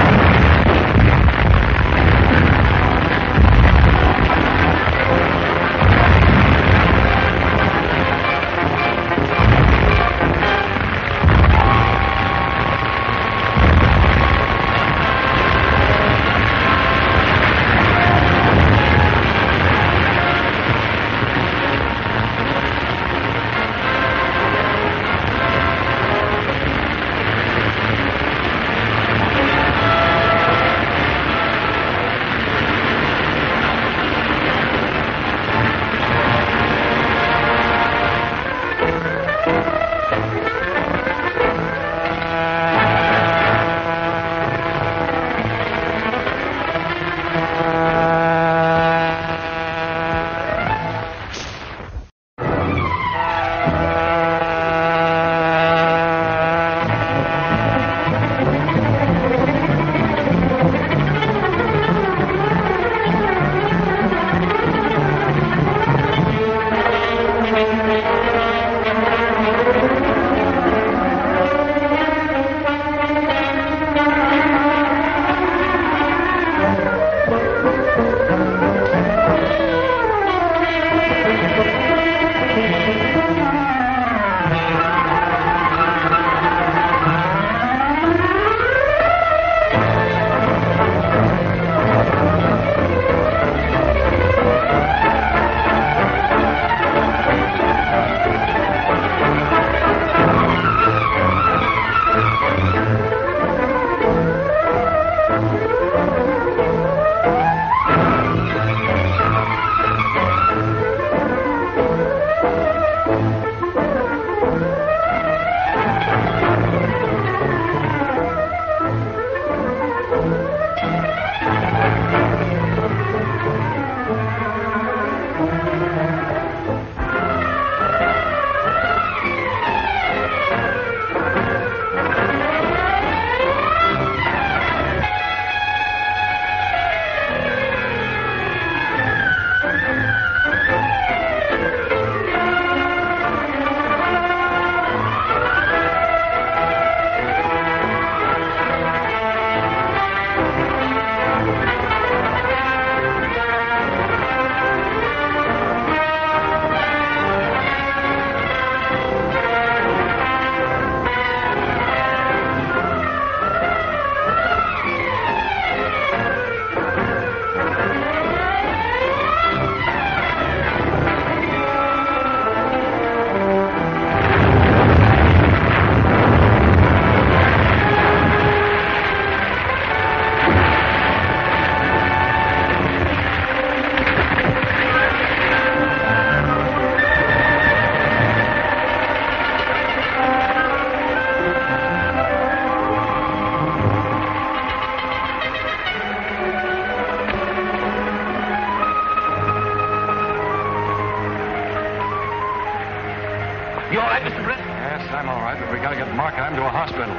Yes, I'm all right, but we got to get Markheim to a hospital.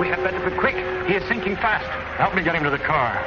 We had better be quick. He is sinking fast. Help me get him to the car.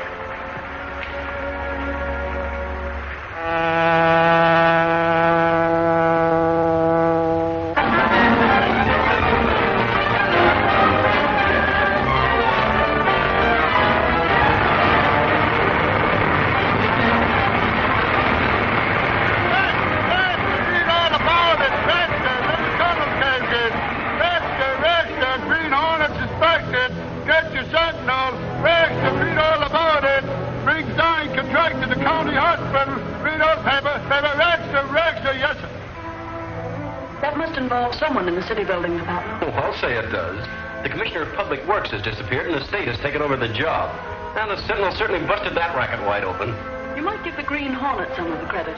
Has disappeared and the state has taken over the job. And the Sentinel certainly busted that racket wide open. You might give the Green Hornet some of the credit.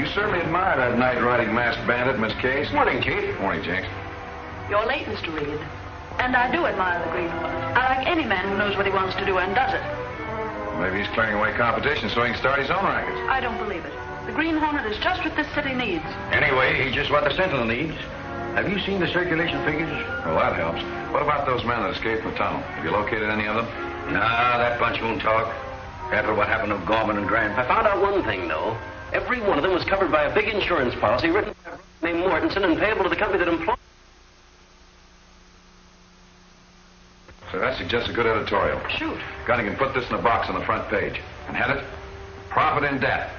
You certainly admire that night-riding masked bandit, Miss Case. Morning, Kate. Morning, Jinx. You're late, Mister Reed. And I do admire the Green Hornet. I like any man who knows what he wants to do and does it. Maybe he's clearing away competition so he can start his own rackets. I don't believe it. The Green Hornet is just what this city needs. Anyway, he's just what the Sentinel needs. Have you seen the circulation figures? Well, that helps. What about those men that escaped the tunnel? Have you located any of them? Nah, that bunch won't talk. After what happened to Gorman and Grant. I found out one thing, though. Every one of them was covered by a big insurance policy written by a man named Mortensen and payable to the company that employed. So that suggests a good editorial. Shoot. Gunning can put this in a box on the front page. And head it, Profit in Debt.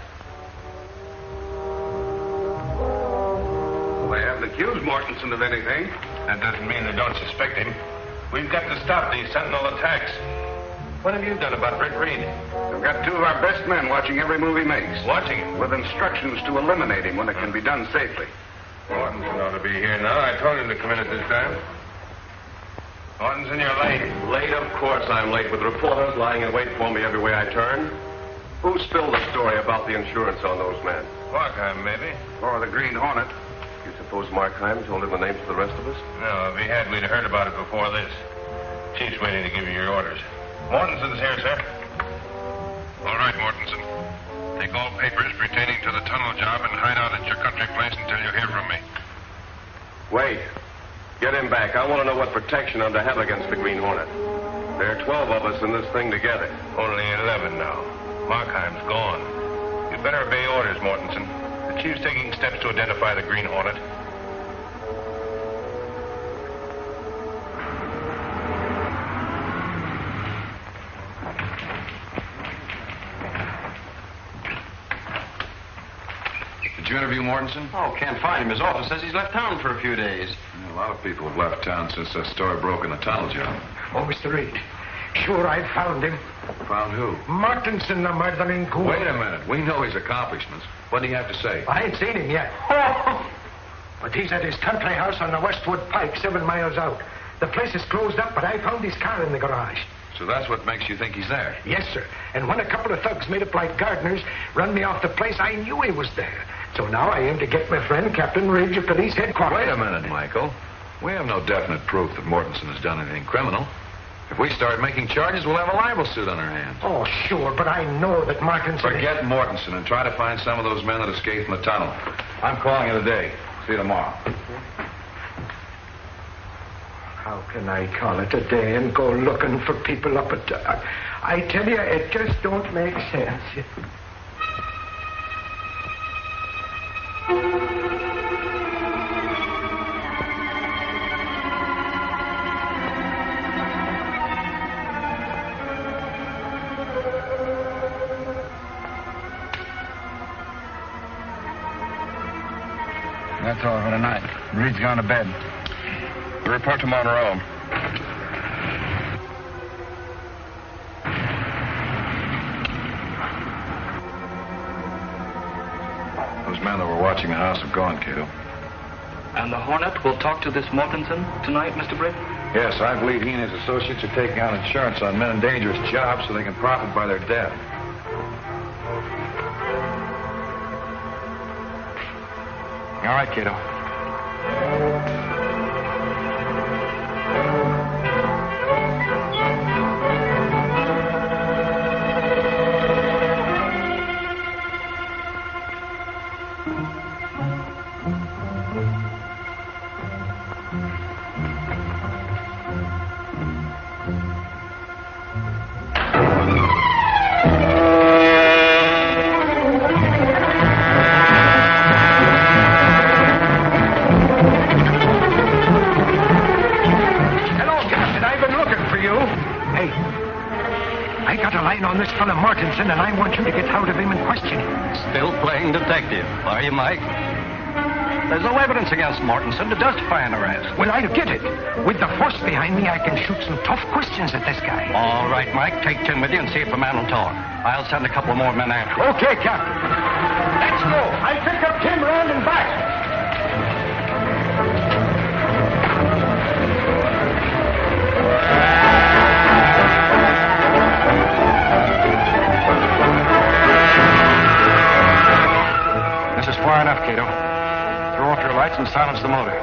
They haven't accused Mortensen of anything. That doesn't mean they don't suspect him. We've got to stop these Sentinel attacks. What have you done about Rick Reed? We've got two of our best men watching every move he makes. Watching him? With instructions to eliminate him when it can be done safely. Mortensen ought to be here now. I told him to come in at this time. Mortensen, you're late. Late? Of course I'm late, with reporters lying in wait for me every way I turn. Who spilled the story about the insurance on those men? Markheim, maybe. Or the Green Hornet. You suppose Markheim told him the names of the rest of us? No, if he had, we'd have heard about it before this. Chief's waiting to give you your orders. Mortensen's here, sir. All right, Mortensen. Take all papers pertaining to the tunnel job and hide out at your country place until you hear from me. Wait. Get him back. I want to know what protection I'm to have against the Green Hornet. There are twelve of us in this thing together. Only eleven now. Markheim's gone. You'd better obey orders, Mortensen. The chief's taking steps to identify the Green Hornet. Did you interview Mortensen? Oh, can't find him. His office says he's left town for a few days. Yeah, a lot of people have left town since that story broke in the tunnel job. Oh, Mister Reed. Sure, I found him. Found who? Mortensen, the murdering cool. Wait a minute. We know his accomplishments. What do you have to say? I ain't seen him yet. But he's at his country house on the Westwood Pike, seven miles out. The place is closed up, but I found his car in the garage. So that's what makes you think he's there? Yes, sir. And when a couple of thugs made up like gardeners, run me off the place, I knew he was there. So now I aim to get my friend, Captain Ridge, at police headquarters. Wait a minute, Michael. We have no definite proof that Mortensen has done anything criminal. If we start making charges, we'll have a libel suit on our hands. Oh, sure, but I know that Mortensen... Forget Mortensen and try to find some of those men that escaped from the tunnel. I'm calling it a day. See you tomorrow. How can I call it a day and go looking for people up at... Uh, I tell you, it just don't make sense. It... That's all for tonight. Reed's gone to bed. We'll report to Monroe. Those men that were watching the house have gone, Kato. And the Hornet will talk to this Mortensen tonight, Mister Britt? Yes, I believe he and his associates are taking out insurance on men in dangerous jobs so they can profit by their death. All right, Kato. Mm-hmm. on this fellow Mortensen, and I want you to get hold of him and question him. Still playing detective, are you, Mike? There's no evidence against Mortensen to justify an arrest. Well, I'll get it. With the force behind me, I can shoot some tough questions at this guy. All right, Mike. Take Tim with you and see if the man will talk. I'll send a couple more men after him. Okay, Captain. Let's go. I'll pick up Tim round and back. This is far enough, Kato. Throw off your lights and silence the motor.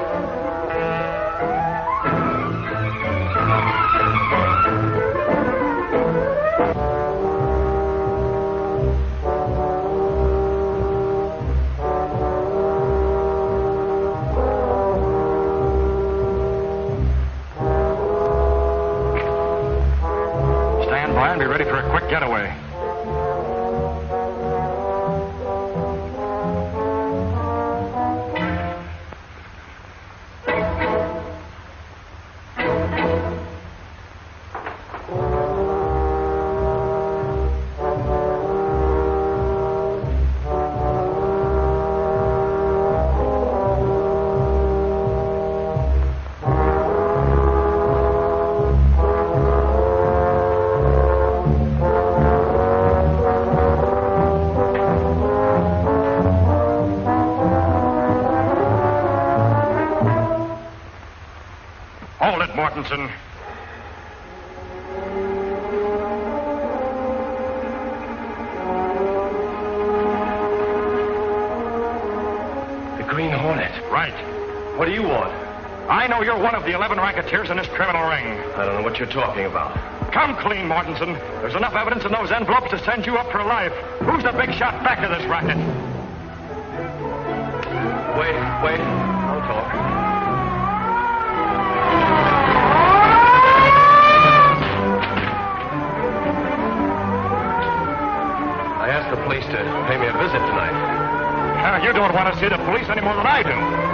Stand by and be ready for a quick getaway. Mortensen. The Green Hornet. Right. What do you want? I know you're one of the eleven racketeers in this criminal ring. I don't know what you're talking about. Come clean, Mortensen. There's enough evidence in those envelopes to send you up for life. Who's the big shot back of this racket? Wait, wait. I'll talk. The police to pay me a visit tonight. Now, you don't want to see the police any more than I do.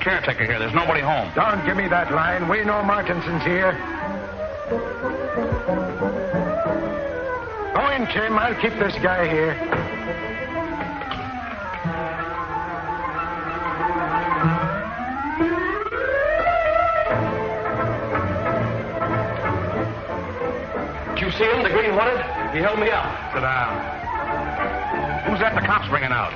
Caretaker here. There's nobody home. Don't give me that line. We know Mortensen's here. Go in, Tim. I'll keep this guy here. Did you see him, the Green Hornet? He held me up. Sit down. Who's that the cop's ringing out?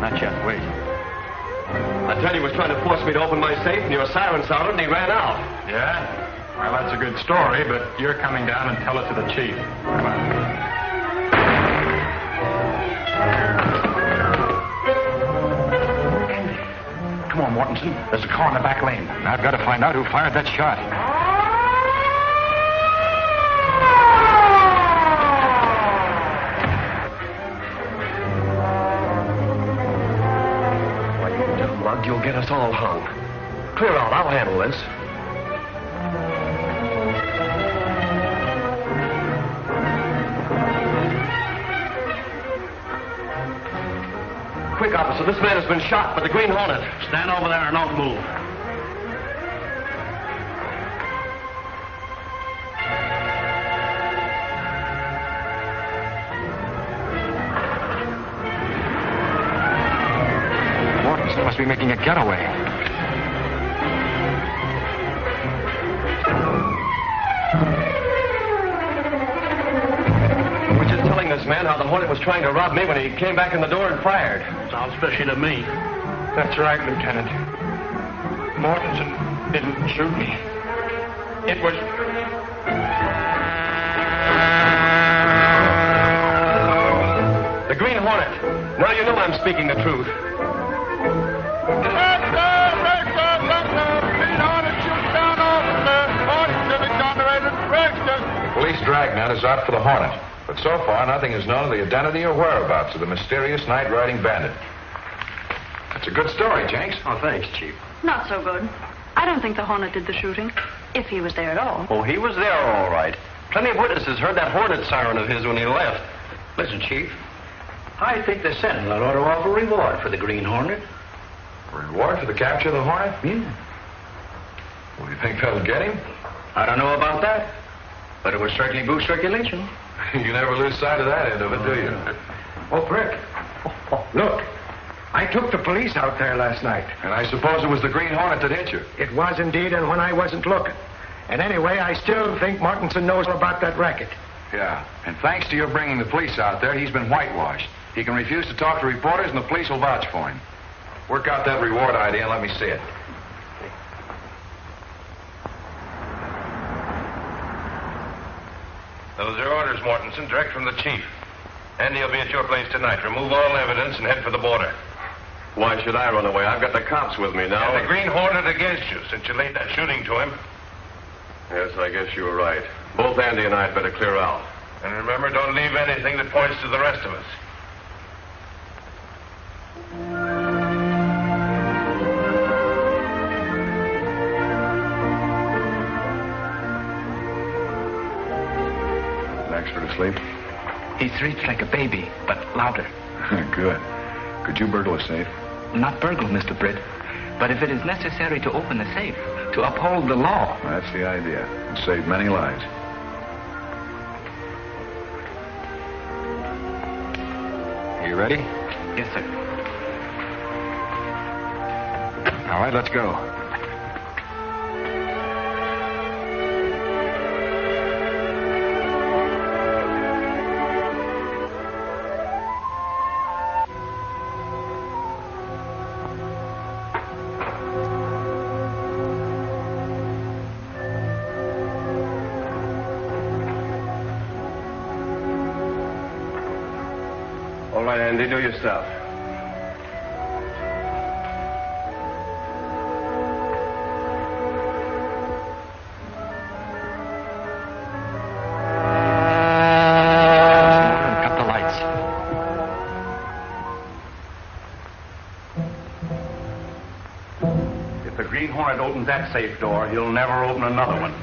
Not yet. Wait. I tell you, he was trying to force me to open my safe, and your siren sounded, and he ran out. Yeah? Well, that's a good story, but you're coming down and tell it to the chief. Come on. Come on, Mortensen. There's a car in the back lane. I've got to find out who fired that shot. You'll get us all hung. Clear out. I'll handle this. Quick, officer. This man has been shot by the Green Hornet. Stand over there and don't move. Be making a getaway. We're just telling this man how the Hornet was trying to rob me when he came back in the door and fired. Sounds fishy to me. That's right, Lieutenant. Mortensen didn't shoot me. It was... The Green Hornet. Now you know I'm speaking the truth. The police dragnet is out for the Hornet, but But so far, nothing is known of the identity or whereabouts of the mysterious night-riding bandit. That's a good story, Jenks. Oh, thanks, Chief. Not so good. I don't think the Hornet did the shooting, if he was there at all. Oh, he was there all right. Plenty of witnesses heard that Hornet siren of his when he left. Listen, Chief, I think the Sentinel ought to offer reward for the Green Hornet. Reward for the capture of the Hornet? Yeah. Well, you think that'll get him? I don't know about that, but it would certainly boost circulation. You never lose sight of that end of it, do you? Oh, Brick, oh, oh, look. I took the police out there last night. And I suppose it was the Green Hornet that hit you. It was indeed, and when I wasn't looking. And anyway, I still think Mortensen knows about that racket. Yeah, and thanks to your bringing the police out there, he's been whitewashed. He can refuse to talk to reporters, and the police will vouch for him. Work out that reward idea and let me see it. Those are orders, Mortensen, direct from the chief. Andy will be at your place tonight. Remove all evidence and head for the border. Why should I run away? I've got the cops with me now. And the Green Hornet against you, since you laid that shooting to him. Yes, I guess you were right. Both Andy and I had better clear out. And remember, don't leave anything that points to the rest of us. Axford asleep? He sleeps like a baby, but louder. Good. Could you burgle a safe? Not burgle, Mister Britt, but if it is necessary to open the safe, to uphold the law. That's the idea. And save many lives. Are you ready? Yes, sir. All right, let's go. Andy, do your stuff. Cut the lights. If the Green Hornet opens that safe door, he'll never open another one.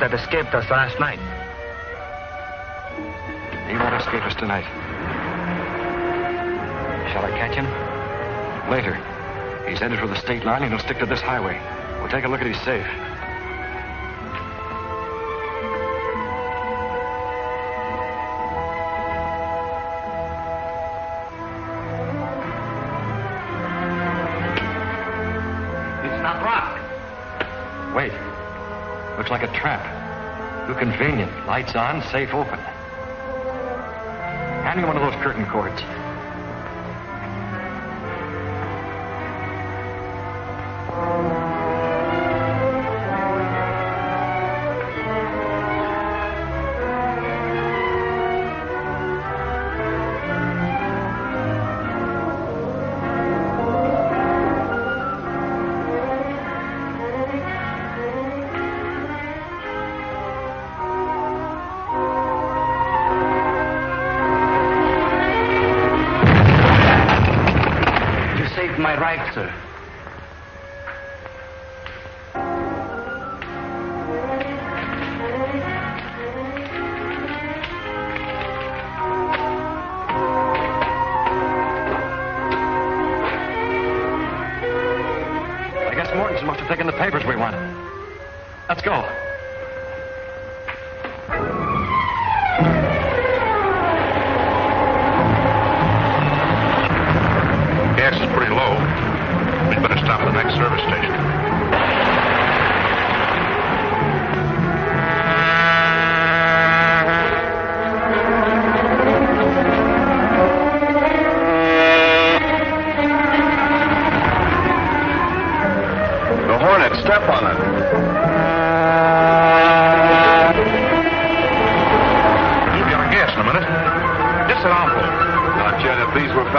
That escaped us last night. He won't escape us tonight. Shall I catch him? Later. He's headed for the state line and he'll stick to this highway. We'll take a look at his safe. It's not locked. Wait. Looks like a trap. Too convenient. Lights on, safe open. Hand me one of those curtain cords.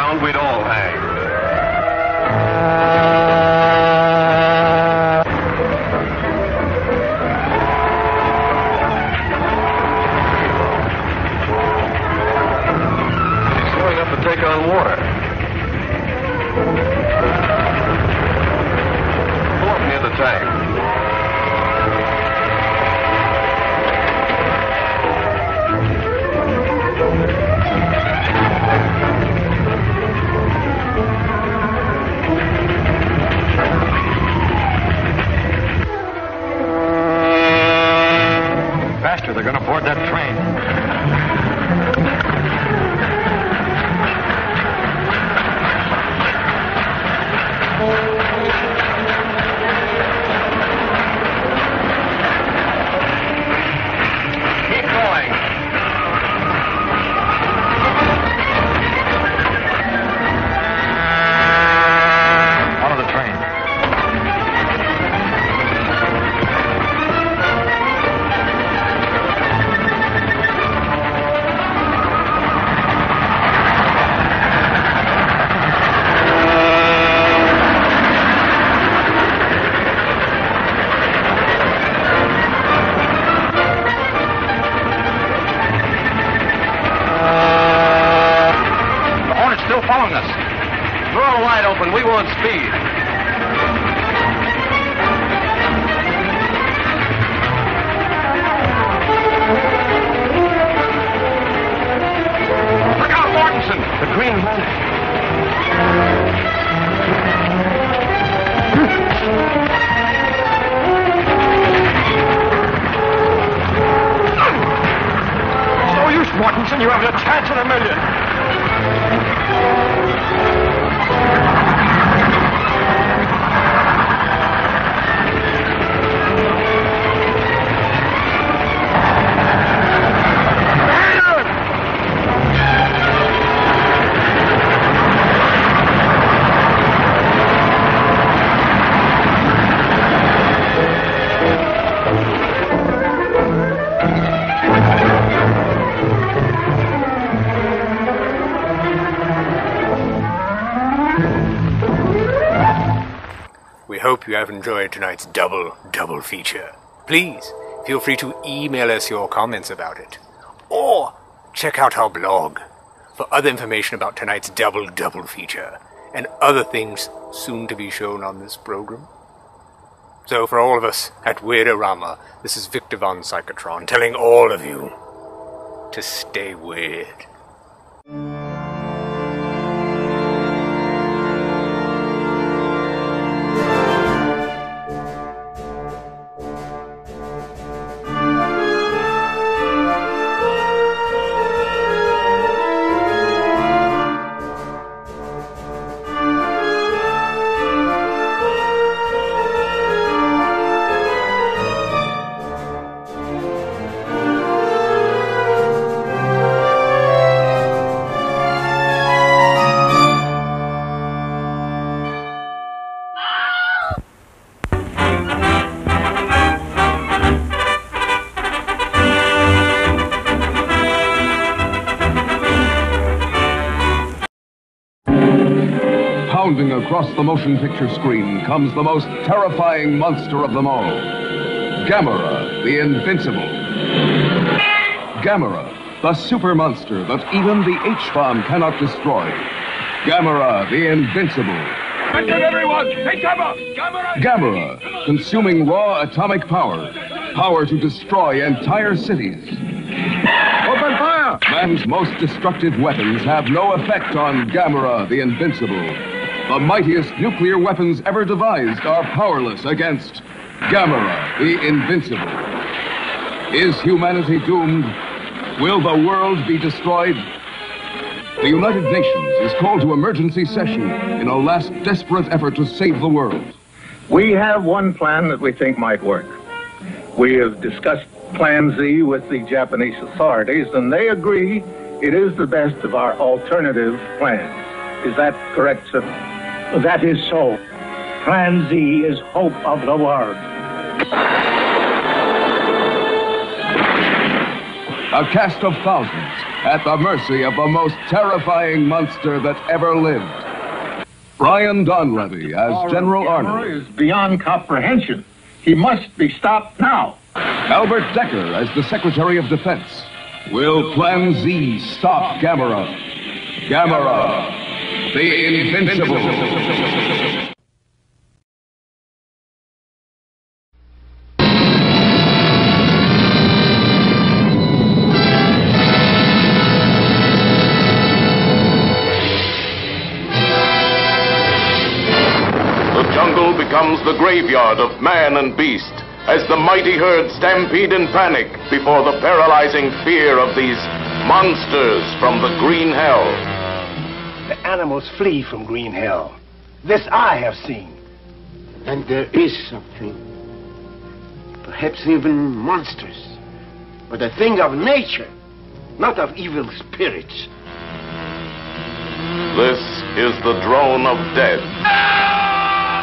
found we'd all hang. He's slowing up to take on water. Pull up near the tank. They're going to board that train. Keep going. Out of the train. Mortensen, you have a chance in a million. Hope you have enjoyed tonight's double, double feature. Please feel free to email us your comments about it. Or check out our blog for other information about tonight's double, double feature and other things soon to be shown on this program. So for all of us at Weird-O-Rama, this is Victor von Psychotron telling all of you to stay weird. Across the motion picture screen comes the most terrifying monster of them all. Gamera the Invincible. Gamera, the super monster that even the H-bomb cannot destroy. Gamera the Invincible. Attention everyone! Take cover! Gamera! Gamera, consuming raw atomic power. Power to destroy entire cities. Open fire! Man's most destructive weapons have no effect on Gamera the Invincible. The mightiest nuclear weapons ever devised are powerless against Gamera the Invincible. Is humanity doomed? Will the world be destroyed? The United Nations is called to emergency session in a last desperate effort to save the world. We have one plan that we think might work. We have discussed Plan Z with the Japanese authorities, and they agree it is the best of our alternative plans. Is that correct, sir? That is so. Plan Z is hope of the world. A cast of thousands at the mercy of the most terrifying monster that ever lived. Brian Donlevy as General Arnold is beyond comprehension. He must be stopped now. Albert Decker as the Secretary of Defense. Will Plan Z stop Gamera? Gamera, the Invincible. Becomes the graveyard of man and beast as the mighty herd stampede in panic before the paralyzing fear of these monsters from the green hell. The animals flee from green hell. This I have seen. And there is something, perhaps even monsters, but a thing of nature, not of evil spirits. This is the drone of death. Ah!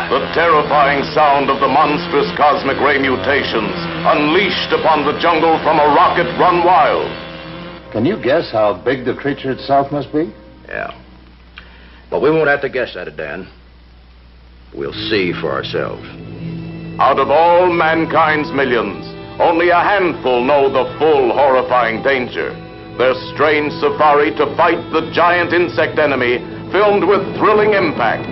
The terrifying sound of the monstrous cosmic ray mutations unleashed upon the jungle from a rocket run wild. Can you guess how big the creature itself must be? Yeah. But we won't have to guess at it, Dan. We'll see for ourselves. Out of all mankind's millions, only a handful know the full horrifying danger. Their strange safari to fight the giant insect enemy, filmed with thrilling impact.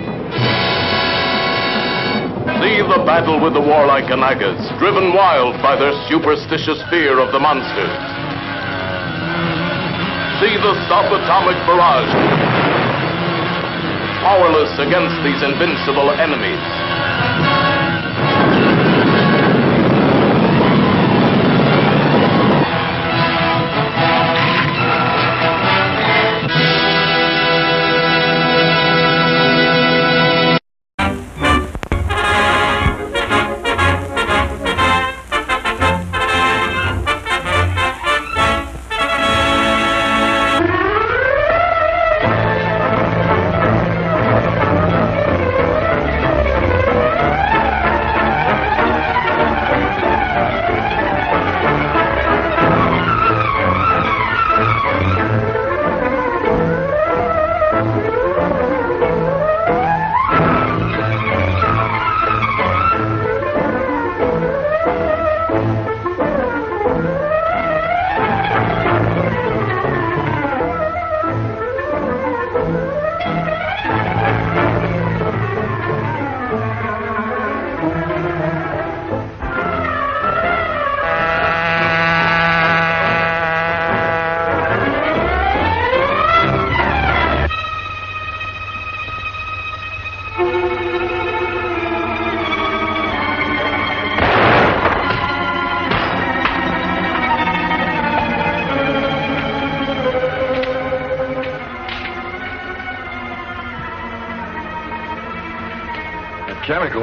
See the battle with the warlike Anagas, driven wild by their superstitious fear of the monsters. See the subatomic barrage, powerless against these invincible enemies.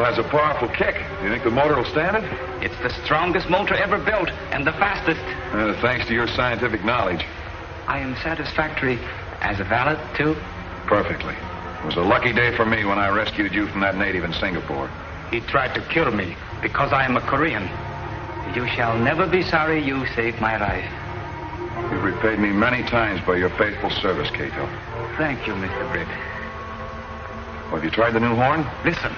Has a powerful kick. You think the motor will stand it? It's the strongest motor ever built and the fastest. Uh, thanks to your scientific knowledge. I am satisfactory as a valet, too. Perfectly. It was a lucky day for me when I rescued you from that native in Singapore. He tried to kill me because I am a Korean. You shall never be sorry you saved my life. You've repaid me many times by your faithful service, Kato. Thank you, Mister Britt. Well, have you tried the new horn? Listen.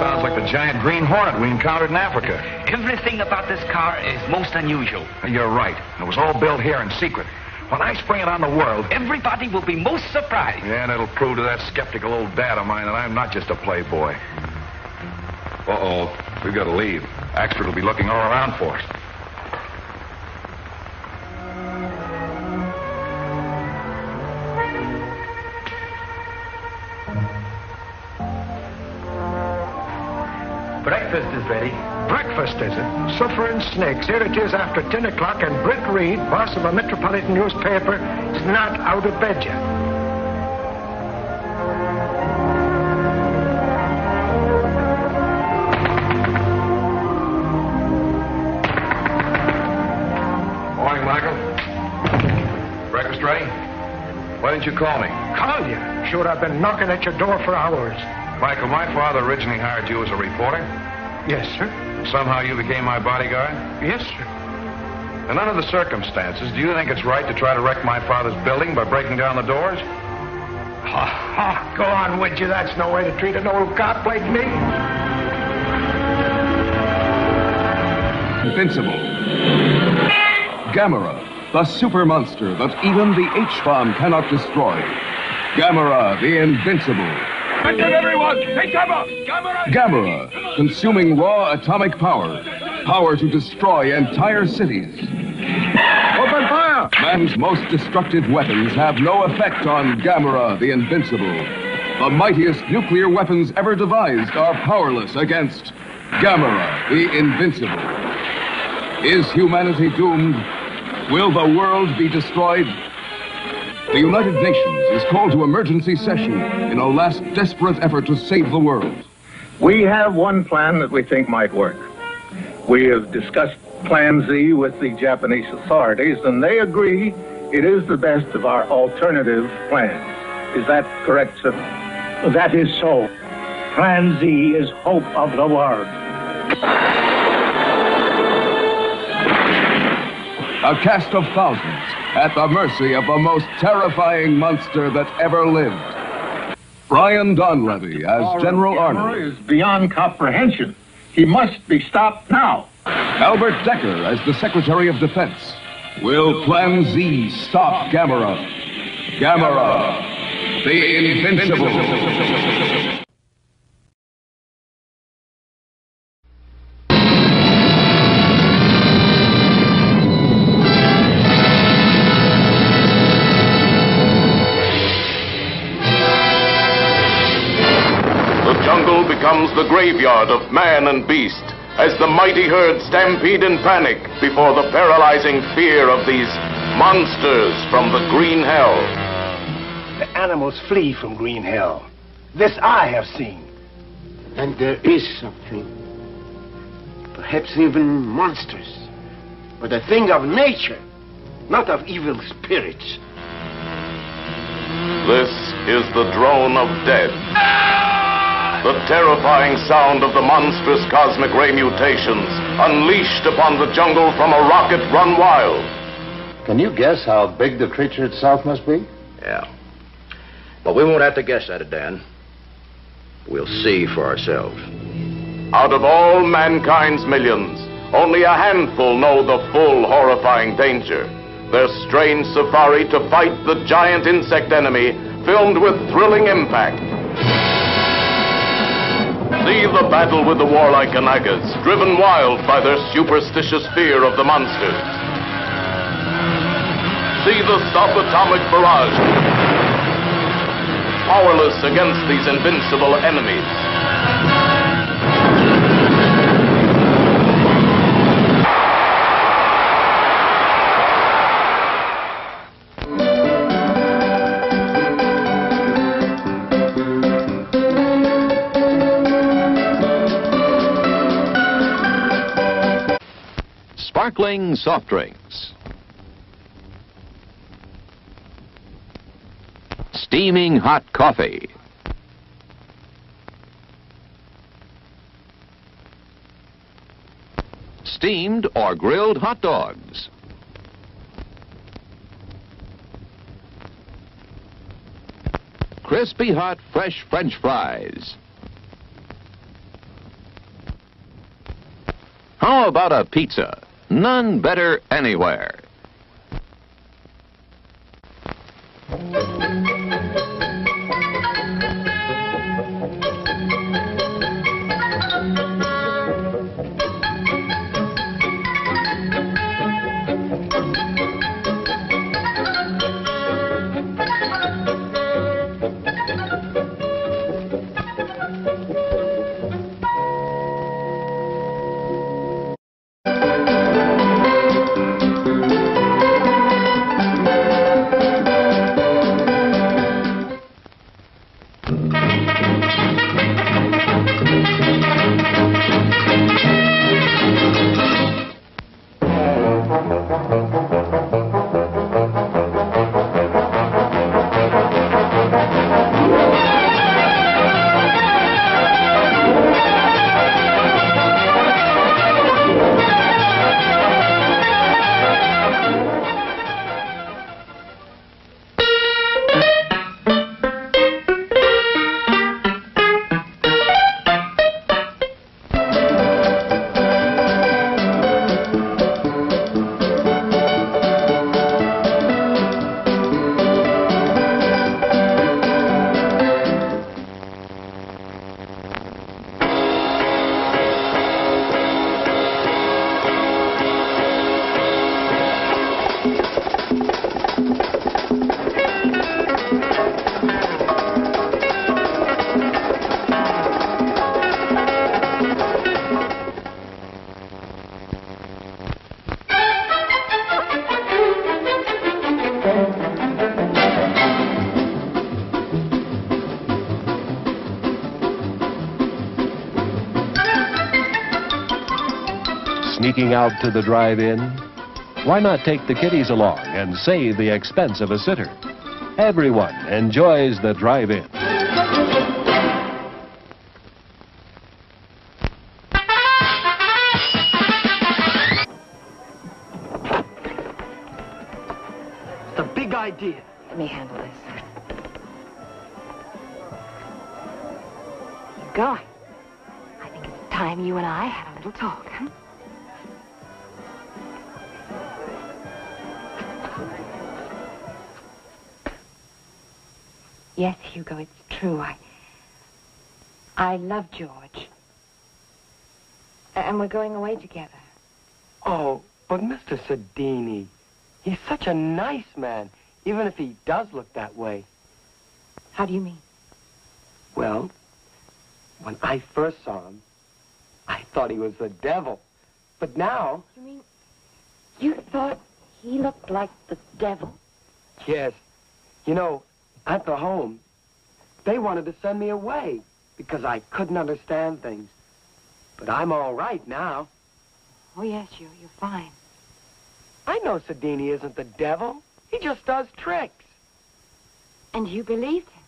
Sounds like the giant green hornet we encountered in Africa. Everything about this car is most unusual. You're right. It was all built here in secret. When I spring it on the world, everybody will be most surprised. Yeah, and it'll prove to that skeptical old dad of mine that I'm not just a playboy. Uh-oh. We've got to leave. Axford will be looking all around for us. Breakfast is ready. Breakfast, is it? Supper and snakes. Here it is after ten o'clock, and Britt Reed, boss of a metropolitan newspaper, is not out of bed yet. Morning, Michael. Breakfast ready? Why didn't you call me? Call you? Sure, I've been knocking at your door for hours. Michael, my father originally hired you as a reporter. Yes, sir. Somehow you became my bodyguard? Yes, sir. And under the circumstances, do you think it's right to try to wreck my father's building by breaking down the doors? Ha, ha, go on with you. That's no way to treat an old cop like me. Invincible. Gamera, the super monster that even the H-bomb cannot destroy. Gamera, the Invincible. Attention everyone! Take cover! Gamera! Gamera, consuming raw atomic power. Power to destroy entire cities. Open fire! Man's most destructive weapons have no effect on Gamera the Invincible. The mightiest nuclear weapons ever devised are powerless against Gamera the Invincible. Is humanity doomed? Will the world be destroyed? The United Nations is called to emergency session in a last desperate effort to save the world. We have one plan that we think might work. We have discussed Plan Z with the Japanese authorities, and they agree it is the best of our alternative plans. Is that correct, sir? That is so. Plan Z is hope of the world. A cast of thousands. At the mercy of the most terrifying monster that ever lived. Brian Donlevy as General Arnold. Is beyond comprehension. He must be stopped now. Albert Decker as the Secretary of Defense. Will Plan Z stop Gamera? Gamera, the Invincible. Becomes the graveyard of man and beast as the mighty herd stampede in panic before the paralyzing fear of these monsters from the green hell. The animals flee from green hell. This I have seen. And there is something, perhaps even monsters, but a thing of nature, not of evil spirits. This is the drone of death. Ah! The terrifying sound of the monstrous cosmic ray mutations unleashed upon the jungle from a rocket run wild. Can you guess how big the creature itself must be? Yeah. But we won't have to guess at it, Dan. We'll see for ourselves. Out of all mankind's millions, only a handful know the full horrifying danger. Their strange safari to fight the giant insect enemy, filmed with thrilling impact. See the battle with the warlike Kanagas, driven wild by their superstitious fear of the monsters. See the subatomic barrage, powerless against these invincible enemies. Sparkling soft drinks, steaming hot coffee, steamed or grilled hot dogs, crispy hot fresh French fries. How about a pizza? None better anywhere. Thank you. sneaking out to the drive-in? Why not take the kiddies along and save the expense of a sitter? Everyone enjoys the drive-in. The big idea. Let me handle this. Keep going. I think it's time you and I had a little talk, huh? Yes, Hugo, it's true. I, I love George. And we're going away together. Oh, but Mister Sedini, he's such a nice man, even if he does look that way. How do you mean? Well, when I first saw him, I thought he was the devil. But now... You mean you thought he looked like the devil? Yes. You know... At the home, they wanted to send me away because I couldn't understand things. But I'm all right now. Oh, yes, you, you're fine. I know Sedini isn't the devil. He just does tricks. And you believed him?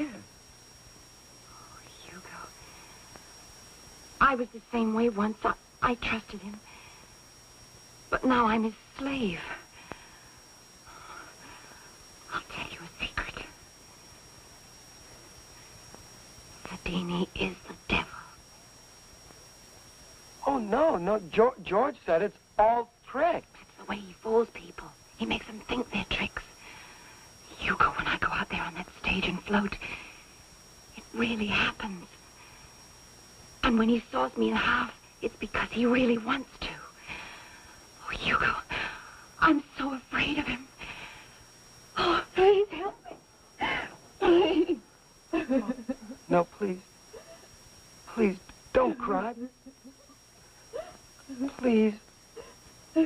Yeah. Oh, Hugo. I was the same way once. I, I trusted him. But now I'm his slave. I'll tell you a secret. Sedini is the devil. Oh, no, no. George, George said it's all tricks. That's the way he fools people. He makes them think they're tricks. Hugo, when I go out there on that stage and float, it really happens. And when he saws me in half, it's because he really wants to. Oh, Hugo, I'm so afraid of him. Oh, please help me. Please. Oh, no, please. Please don't cry. Please. What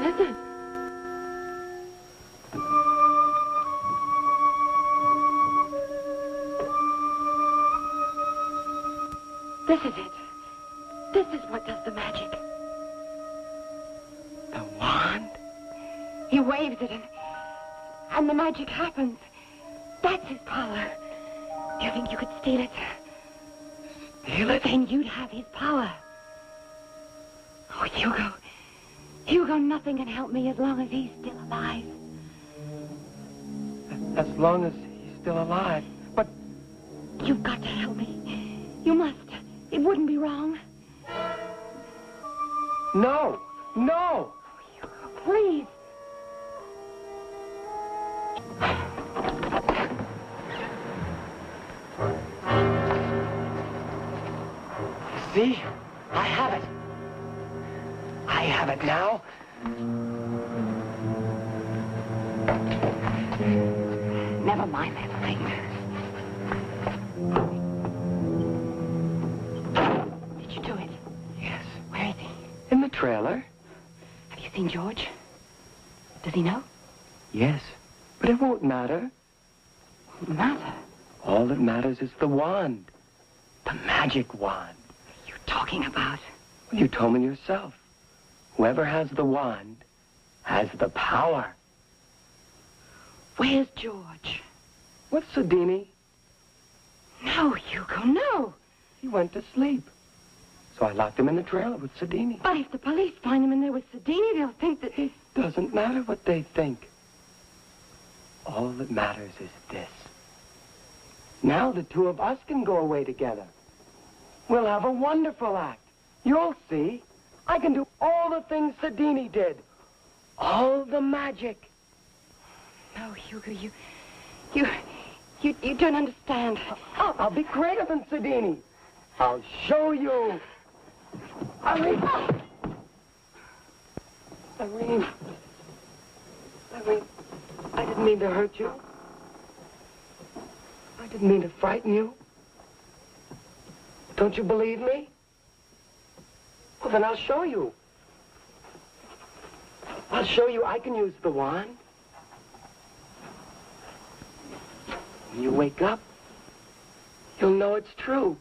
is it? This is it. This is what does the magic. The wand? He waves it and, and the magic happens. That's his power. Do you think you could steal it? Steal it? Then you'd have his power. Oh, Hugo. Hugo, nothing can help me as long as he's still alive. As long as he's still alive? But... You've got to help me. You must. It wouldn't be wrong. No, no! Hugo, please. See? I have it. I have it now. Never mind that thing. Trailer. Have you seen George? Does he know? Yes, but it won't matter. Won't matter? All that matters is the wand. The magic wand. What are you talking about? Well, you told me yourself. Whoever has the wand has the power. Where's George? What's Sedini? No, Hugo, no. He went to sleep. So I locked him in the trailer with Sedini. But if the police find him in there with Sedini, they'll think that... It doesn't matter what they think. All that matters is this. Now the two of us can go away together. We'll have a wonderful act. You'll see. I can do all the things Sedini did. All the magic. No, Hugo, you... You... You, you don't understand. I'll, I'll be greater than Sedini. I'll show you. Irene! Irene. Irene, I didn't mean to hurt you. I didn't mean to frighten you. Don't you believe me? Well, then I'll show you. I'll show you I can use the wand. When you wake up, you'll know it's true.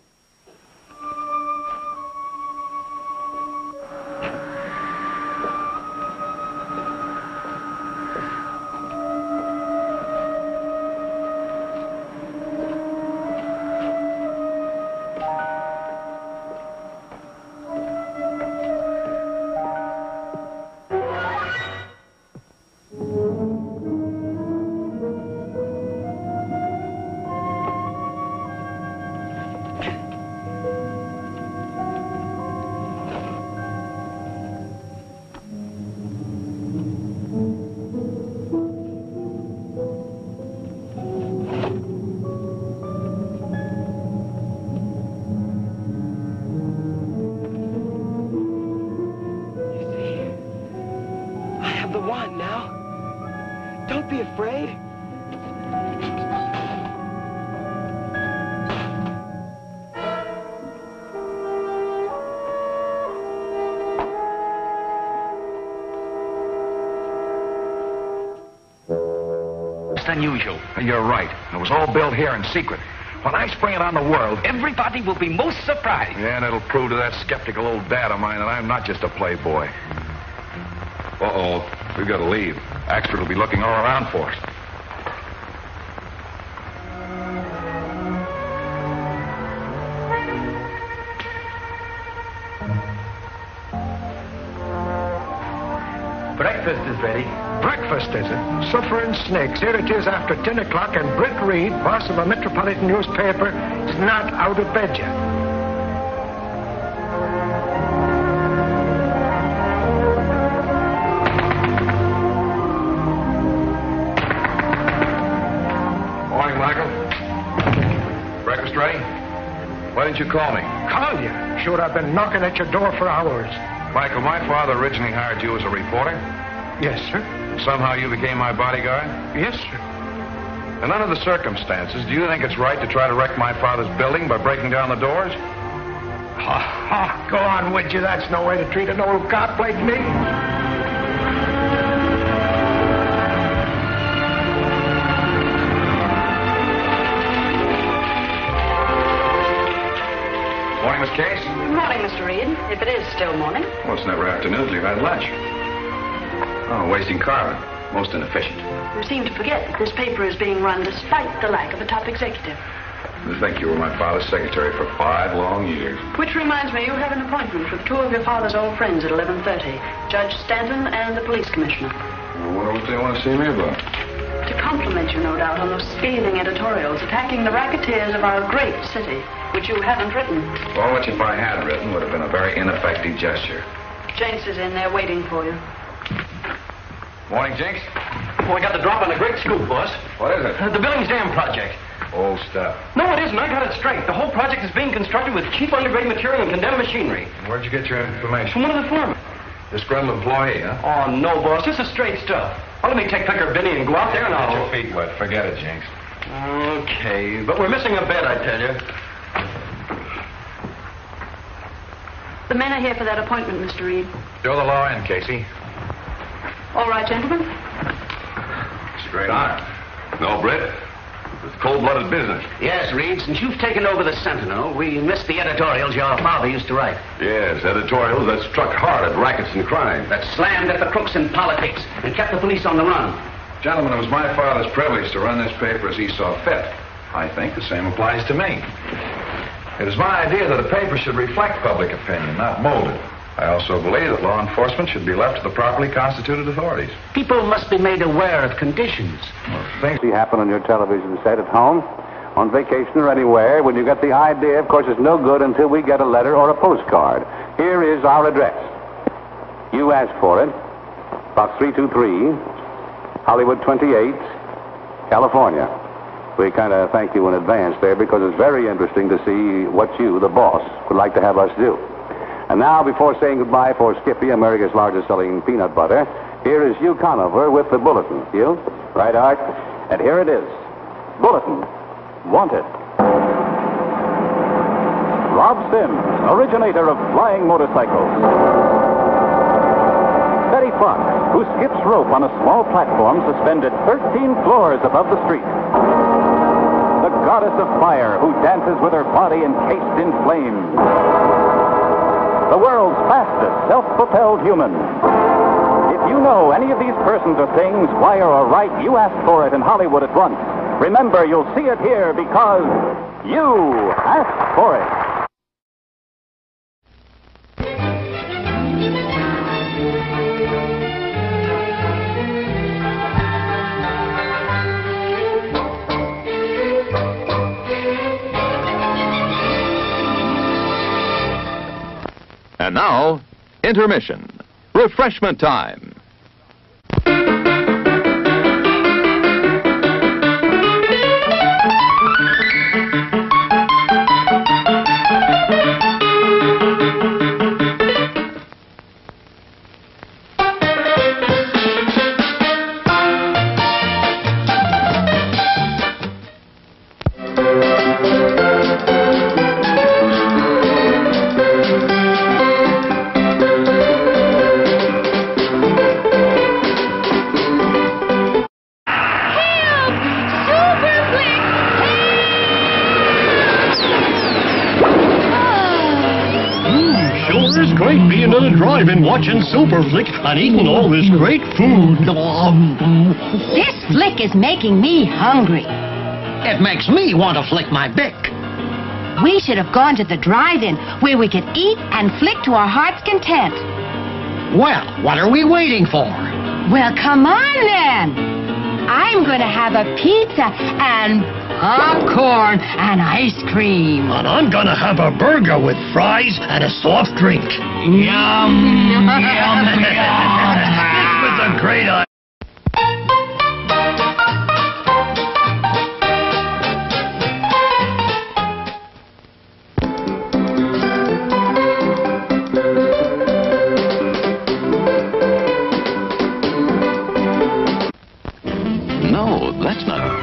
Unusual. You're right. It was all built here in secret. When I spring it on the world, everybody will be most surprised. Yeah, and it'll prove to that skeptical old dad of mine that I'm not just a playboy. Uh-oh. We've got to leave. Axford will be looking all around for us. Breakfast is ready. Breakfast, is it? Suffering snakes. Here it is after ten o'clock, and Britt Reed, boss of a metropolitan newspaper, is not out of bed yet. Morning, Michael. Breakfast ready? Why didn't you call me? Call you? Sure, I've been knocking at your door for hours. Michael, my father originally hired you as a reporter. Yes, sir. Somehow you became my bodyguard? Yes, sir. And under the circumstances, do you think it's right to try to wreck my father's building by breaking down the doors? Ha, ha, go on with you. That's no way to treat an old cop like me. Morning, Miss Case. Good morning, Mister Reed. If it is still morning. Well, it's never afternoon till you've had lunch. Oh, wasting carbon. Most inefficient. You seem to forget that this paper is being run despite the lack of a top executive. You think you were my father's secretary for five long years. Which reminds me, you have an appointment with two of your father's old friends at eleven thirty. Judge Stanton and the police commissioner. Well, what do they want to see me about? To compliment you, no doubt, on those scathing editorials attacking the racketeers of our great city, which you haven't written. Well, which if I had written would have been a very ineffective gesture. Jenks is in there waiting for you. Morning, Jinx. Well, I got the drop on a great scoop, boss. What is it? Uh, the Billings Dam project. Old stuff. No, it isn't. I got it straight. The whole project is being constructed with cheap undergrade material and condemned machinery. Where'd you get your information? From one of the foremen. Disgruntled employee, huh? Oh, no, boss. This is straight stuff. Well, let me take Picker Benny and go out there and I'll... Get your feet wet. Forget it, Jinx. Okay, but we're missing a bed, I tell you. The men are here for that appointment, Mister Reed. Throw the law in, Casey. All right, gentlemen. It's a great honor. No, Britt. It's cold-blooded business. Yes, Reed, since you've taken over the Sentinel, we missed the editorials your father used to write. Yes, editorials that struck hard at rackets and crime. That slammed at the crooks in politics and kept the police on the run. Gentlemen, it was my father's privilege to run this paper as he saw fit. I think the same applies to me. It is my idea that a paper should reflect public opinion, not mold it. I also believe that law enforcement should be left to the properly constituted authorities. People must be made aware of conditions. Well, things happen on your television set at home, on vacation or anywhere. When you get the idea, of course, it's no good until we get a letter or a postcard. Here is our address. You Asked For It, Box three two three, Hollywood twenty-eight, California. We kind of thank you in advance there because it's very interesting to see what you, the boss, would like to have us do. And now, before saying goodbye for Skippy, America's largest selling peanut butter, here is Hugh Conover with the bulletin. Hugh? Right, Art? And here it is. Bulletin. Wanted. Rob Sims, originator of flying motorcycles. Betty Fox, who skips rope on a small platform suspended thirteen floors above the street. goddess of fire who dances with her body encased in flames. The world's fastest self-propelled human. If you know any of these persons or things, wire or write You Asked For It in Hollywood at once. Remember, you'll see it here because you asked for it. And now, intermission, refreshment time. Watching Super Flick and eating all this great food. This flick is making me hungry. It makes me want to flick my bick. We should have gone to the drive-in where we could eat and flick to our heart's content. Well, what are we waiting for? Well, come on then. I'm going to have a pizza and popcorn and ice cream. And I'm going to have a burger with fries and a soft drink. Yum, yum, yum. This was a great idea. No, that's not...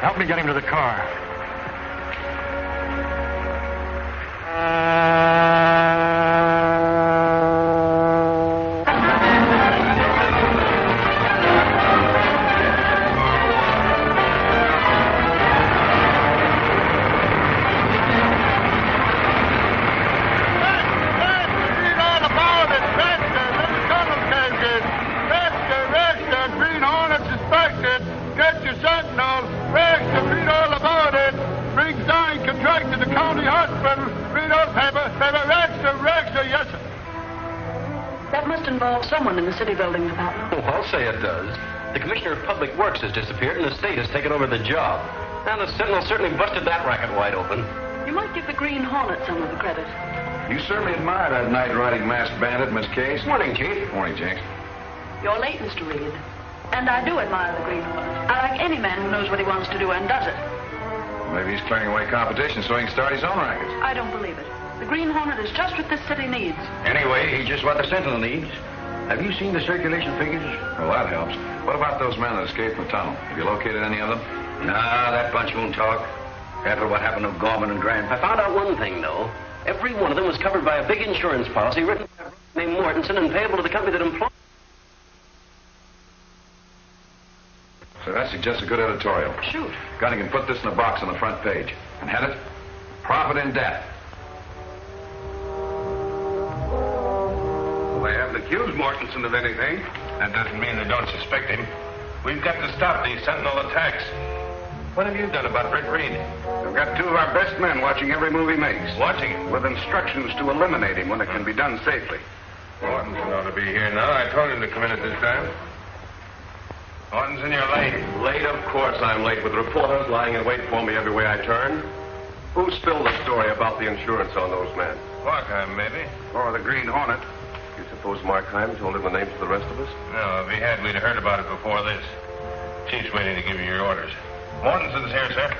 Help me get him to the car. Sentinel certainly busted that racket wide open. You might give the Green Hornet some of the credit. You certainly admire that night-riding masked bandit, Miss Case. Morning, Chief. Morning, Jinx. You're late, Mister Reed. And I do admire the Green Hornet. I like any man who knows what he wants to do and does it. Maybe he's clearing away competition so he can start his own rackets. I don't believe it. The Green Hornet is just what this city needs. Anyway, he's just what the Sentinel needs. Have you seen the circulation figures? Well, that helps. What about those men that escaped the tunnel? Have you located any of them? Nah, that bunch won't talk. After what happened to Gorman and Grant. I found out one thing, though. Every one of them was covered by a big insurance policy written by a man named Mortensen and payable to the company that employed. So that suggests a good editorial. Shoot. Gunnigan put this in a box on the front page. And had it? Profit and debt. Well, they haven't accused Mortensen of anything. That doesn't mean they don't suspect him. We've got to stop these Sentinel attacks. What have you done about Britt Reed? We've got two of our best men watching every move he makes. Watching him? With instructions to eliminate him when it can be done safely. Mortensen ought to be here now. I told him to come in at this time. Mortensen, you're late. Late? Of course I'm late, with reporters lying in wait for me every way I turn. Who spilled the story about the insurance on those men? Markheim, maybe. Or the Green Hornet. You suppose Markheim told him the names of the rest of us? No, if he had, we'd have heard about it before this. Chief's waiting to give you your orders. Mortensen's here, sir.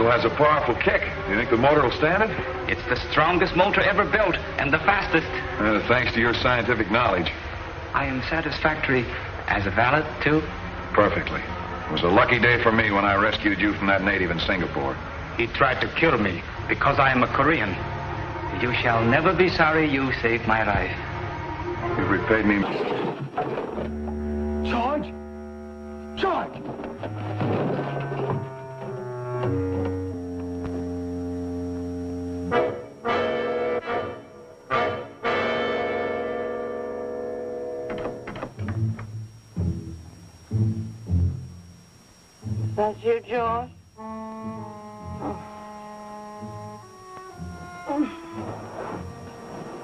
Has a powerful kick. You think the motor will stand it? It's the strongest motor ever built and the fastest. Uh, thanks to your scientific knowledge. I am satisfactory as a valet, too. Perfectly. It was a lucky day for me when I rescued you from that native in Singapore. He tried to kill me because I am a Korean. You shall never be sorry you saved my life. You've repaid me. George! George! That's you, George? Oh. Oh.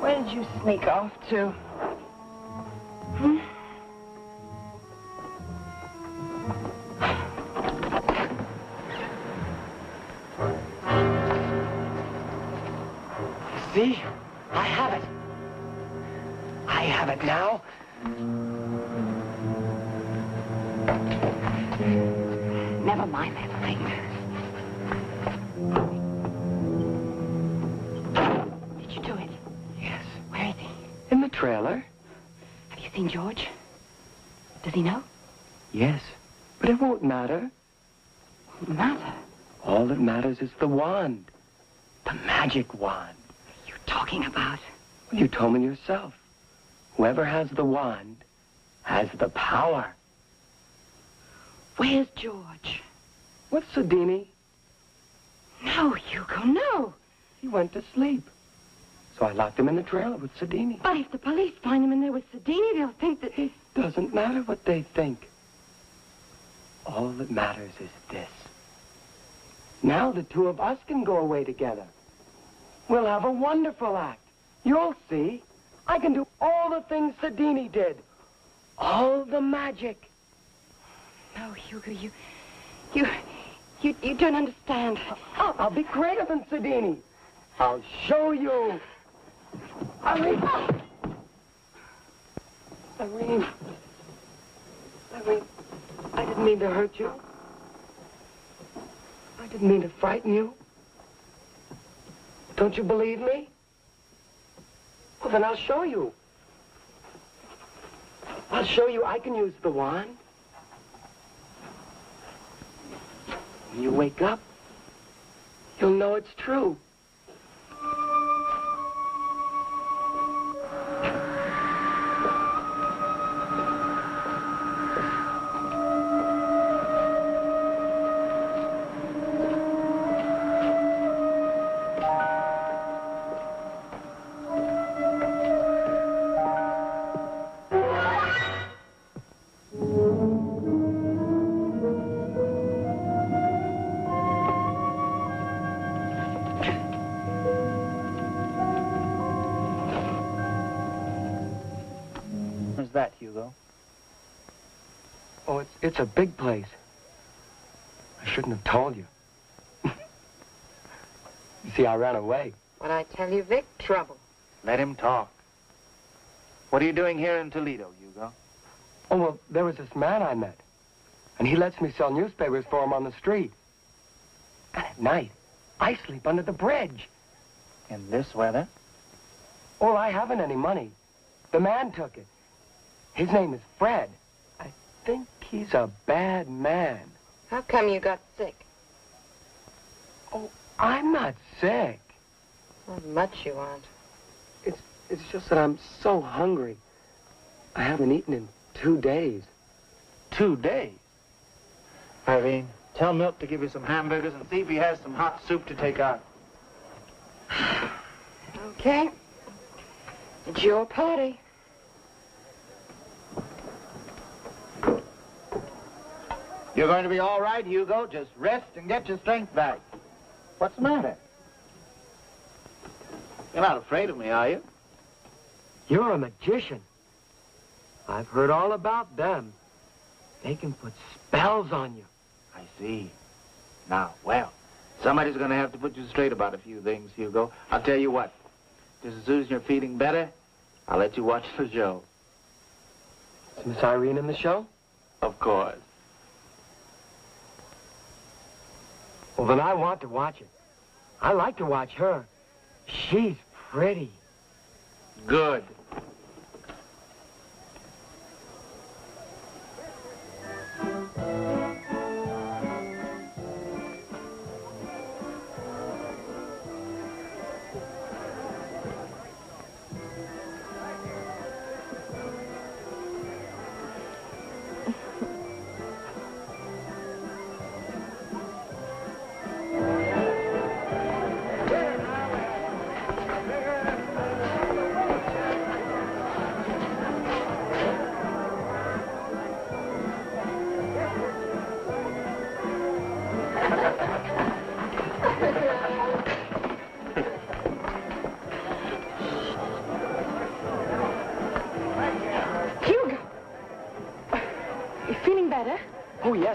Where did you sneak off to? Hmm? See? I have it. I have it now. Never mind that thing. Did you do it? Yes. Where is he? In the trailer. Have you seen George? Does he know? Yes, but it won't matter. Won't matter? All that matters is the wand. The magic wand. What are you talking about? Well, you told me yourself. Whoever has the wand has the power. Where's George? What's Sedini? No, Hugo, no. He went to sleep. So I locked him in the trailer with Sedini. But if the police find him in there with Sedini, they'll think that... It doesn't matter what they think. All that matters is this. Now the two of us can go away together. We'll have a wonderful act. You'll see. I can do all the things Sedini did. all the magic. No, Hugo, you, you, you, you don't understand. I'll, I'll be greater than Sidini. I'll show you. Irene. Irene. Irene, I didn't mean to hurt you. I didn't mean to frighten you. Don't you believe me? Well, then I'll show you. I'll show you I can use the wand. When you wake up, you'll know it's true. It's a big place. I shouldn't have told you. You see, I ran away. When I tell you, Vic, trouble. Let him talk. What are you doing here in Toledo, Hugo? Oh, well, there was this man I met. And he lets me sell newspapers for him on the street. And at night, I sleep under the bridge. In this weather? Well, I haven't any money. The man took it. His name is Fred. I think... he's a bad man. How come you got sick? Oh, I'm not sick. Not much you aren't. It's, it's just that I'm so hungry. I haven't eaten in two days. Two days? Irene, tell Milt to give you some hamburgers and see if he has some hot soup to take out. Okay. It's your party. You're going to be all right, Hugo. Just rest and get your strength back. What's the matter? You're not afraid of me, are you? You're a magician. I've heard all about them. They can put spells on you. I see. Now, well, somebody's going to have to put you straight about a few things, Hugo. I'll tell you what. Just as soon as you're feeling better, I'll let you watch the show. Is Miss Irene in the show? Of course. Well, then I want to watch it. I like to watch her. She's pretty. Good.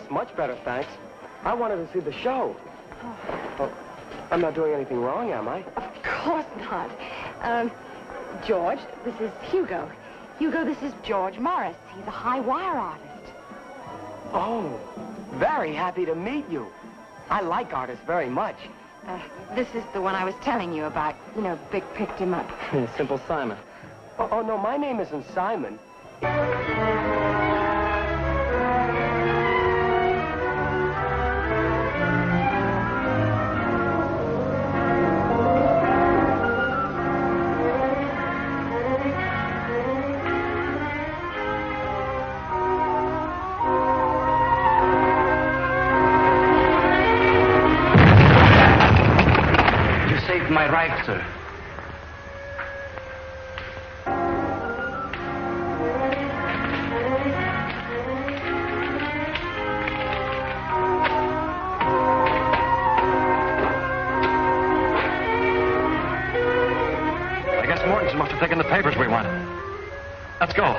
Much better, thanks. I wanted to see the show. Oh. Well, I'm not doing anything wrong, am I? Of course not. Um, George, this is Hugo. Hugo, this is George Morris. He's a high wire artist. Oh, very happy to meet you. I like artists very much. Uh, this is the one I was telling you about. You know, Vic picked him up. Simple Simon. Oh, oh, no, my name isn't Simon. Must have taken the papers we wanted. Let's go.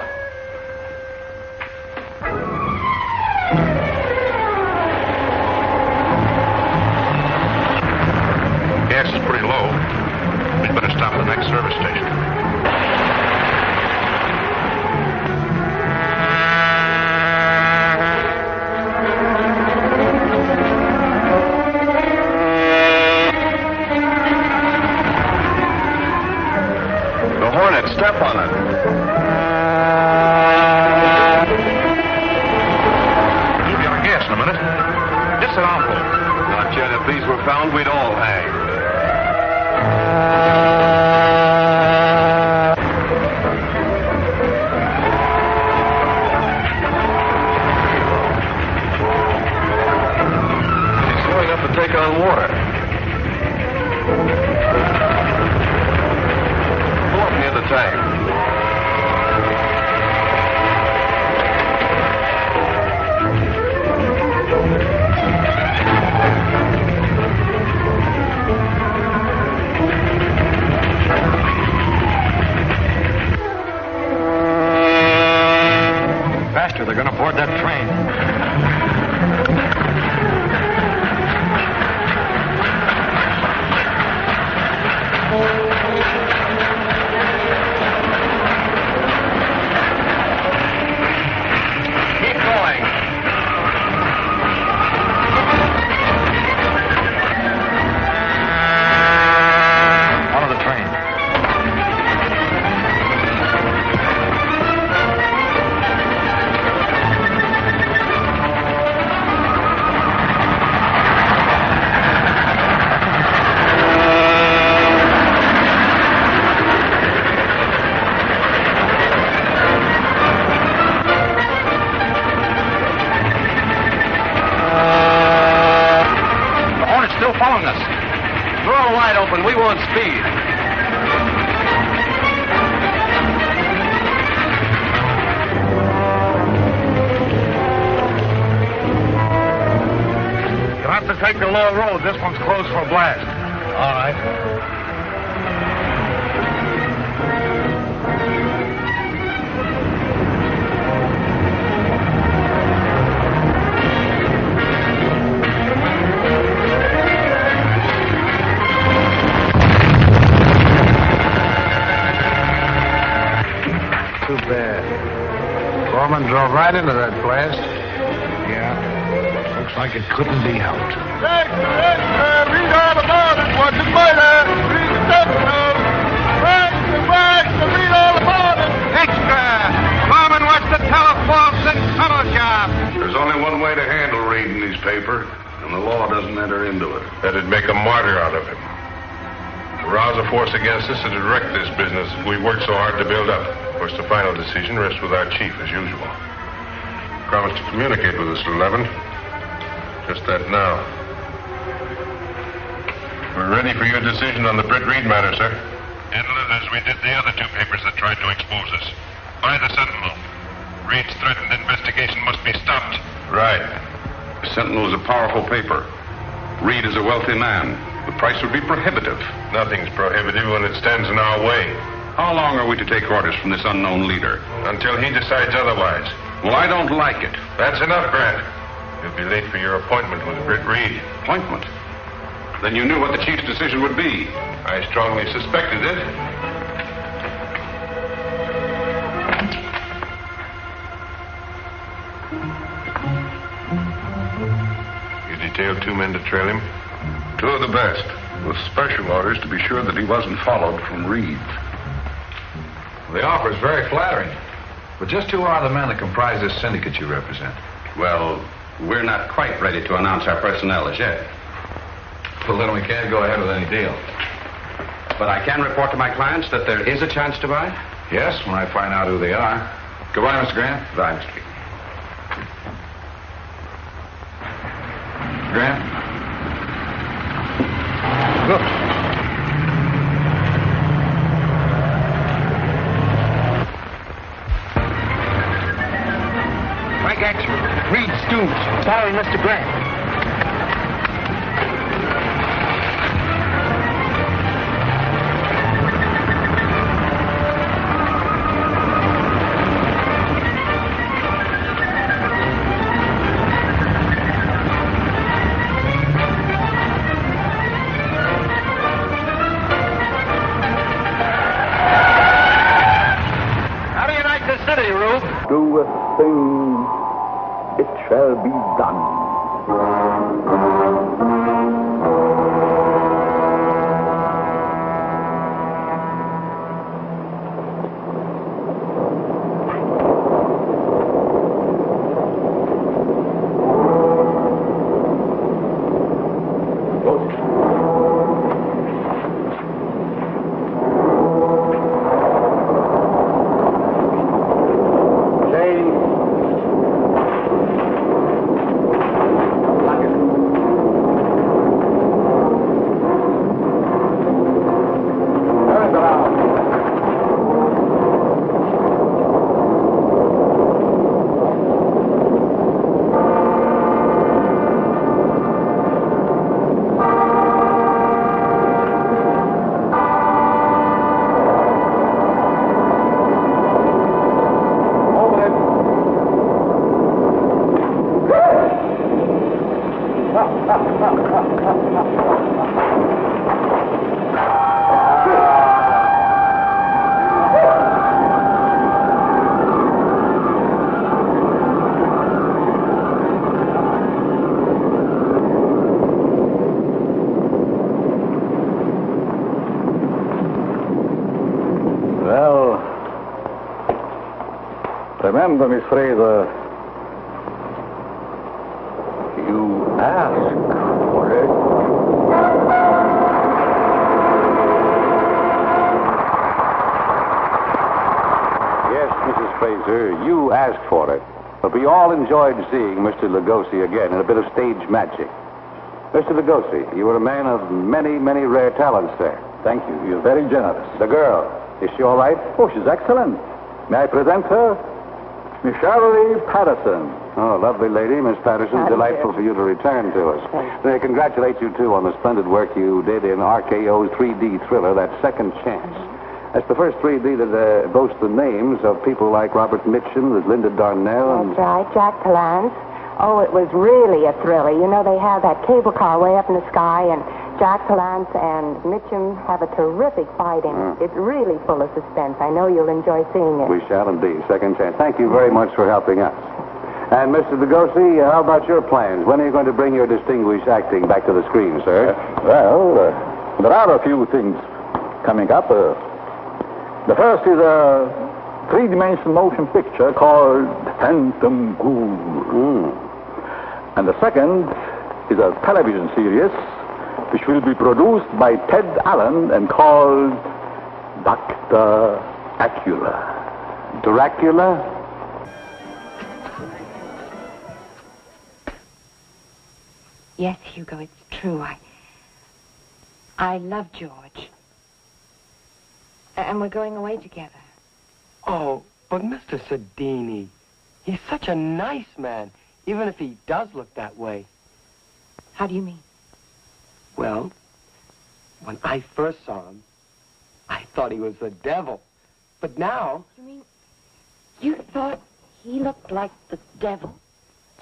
ground, we'd all hang. He's going up to take on water. Pull up near the tank. They're going to board that train. Keep going. Out of the train. This one's closed for blast. All right. Too bad. Gorman drove right into that blast. Yeah. Looks like it couldn't be helped. There's only one way to handle reading this paper, and the law doesn't enter into it. That'd make a martyr out of him. To rouse a force against us and to direct this business we worked so hard to build up. Of course, the final decision rests with our chief, as usual. Promise to communicate with us at eleven. Just that now. We're ready for your decision on the Britt Reed matter, sir. Handle it as we did the other two papers that tried to expose us. By the Sentinel. Reed's threatened investigation must be stopped. Right. The Sentinel is a powerful paper. Reed is a wealthy man. The price would be prohibitive. Nothing's prohibitive when it stands in our way. How long are we to take orders from this unknown leader? Until he decides otherwise. Well, I don't like it. That's enough, Grant. You'll be late for your appointment with Britt Reed. Appointment? Then you knew what the chief's decision would be. I strongly suspected it. You detailed two men to trail him? Two of the best, with special orders to be sure that he wasn't followed from Reed. The offer is very flattering. But just who are the men that comprise this syndicate you represent? Well, we're not quite ready to announce our personnel as yet. Well, then we can't go ahead with any deal. But I can report to my clients that there is a chance to buy? Yes, when I find out who they are. Goodbye, Mister Grant. Goodbye, Mister Grant. Look. Mike Axford, Reed Stooge, sorry, Mister Grant. Thank you. remember, Miss Fraser, you asked for it. Yes, Missus Fraser, you asked for it. But we all enjoyed seeing Mister Lugosi again in a bit of stage magic. Mister Lugosi, you were a man of many, many rare talents there. Thank you. You're very generous. The girl, is she all right? Oh, she's excellent. May I present her? Miss Shirley Patterson. Oh, lovely lady. Miss Patterson, Patterson, delightful for you to return to us. Thanks. May I congratulate you, too, on the splendid work you did in R K O's three D thriller, That Second Chance. Mm-hmm. That's the first three D that uh, boasts the names of people like Robert Mitchum, there's Linda Darnell. And... That's right, Jack Palance. Oh, it was really a thriller. You know, they have that cable car way up in the sky, and Jack Palance and Mitchum have a terrific fight in it. Mm. It's really full of suspense. I know you'll enjoy seeing it. We shall indeed. Second Chance. Thank you very much for helping us. And, Mister Lugosi, how about your plans? When are you going to bring your distinguished acting back to the screen, sir? Uh, well, uh, there are a few things coming up. Uh, The first is a three-dimensional motion picture called Phantom Ghoul. Mm. And the second is a television series which will be produced by Ted Allen and called Doctor Acula. Dracula? Yes, Hugo, it's true. I, I love George. And we're going away together. Oh, but Mister Sedini, he's such a nice man, even if he does look that way. How do you mean? Well, when I first saw him, I thought he was the devil. But now... You mean you thought he looked like the devil?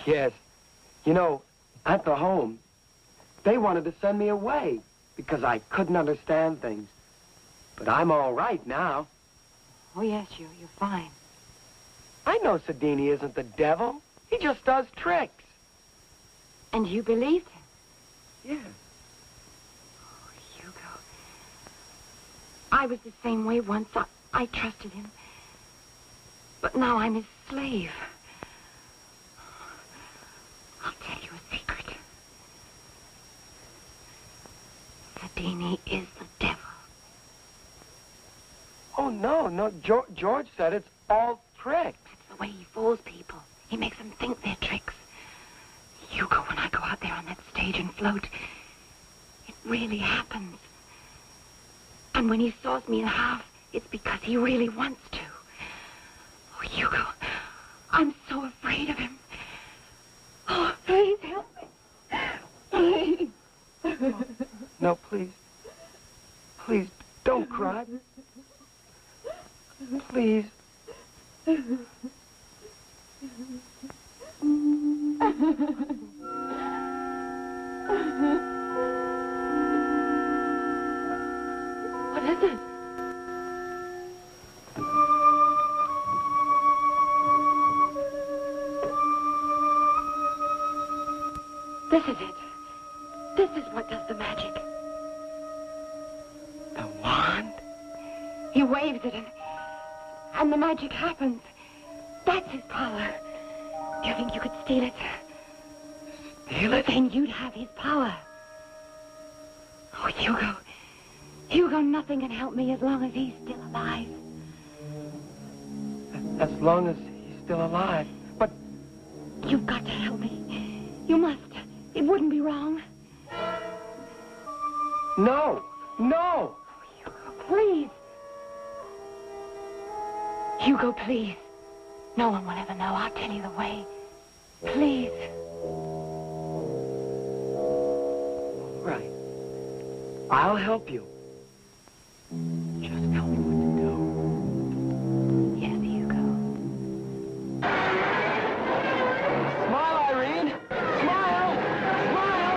Yes. You know, at the home, they wanted to send me away because I couldn't understand things. But I'm all right now. Oh, yes, you, you're fine. I know Sedini isn't the devil. He just does tricks. And you believed him? Yes. Oh, Hugo. I was the same way once. I, I trusted him. But now I'm his slave. I'll tell you a secret. Sedini is the devil. Oh, no, no. George, George said it's all tricks. That's the way he fools people. He makes them think they're tricks. Hugo, when I go out there on that stage and float, it really happens. And when he saws me in half, it's because he really wants to. Oh, Hugo, I'm so afraid of him. Oh, please help me. Please. Oh, no, please. Please, don't cry. Please. What is it? This is it. This is what does the magic. The wand? He waves it and... And the magic happens. That's his power. Do you think you could steal it? Steal it? Then you'd have his power. Oh, Hugo. Hugo, nothing can help me as long as he's still alive. As long as he's still alive? But... You've got to help me. You must. It wouldn't be wrong. No. No! Oh, Hugo, please. Hugo, please. No one will ever know. I'll tell you the way. Please. Right. I'll help you. Just tell me what to do. Yes, Hugo. Smile, Irene! Smile! Smile!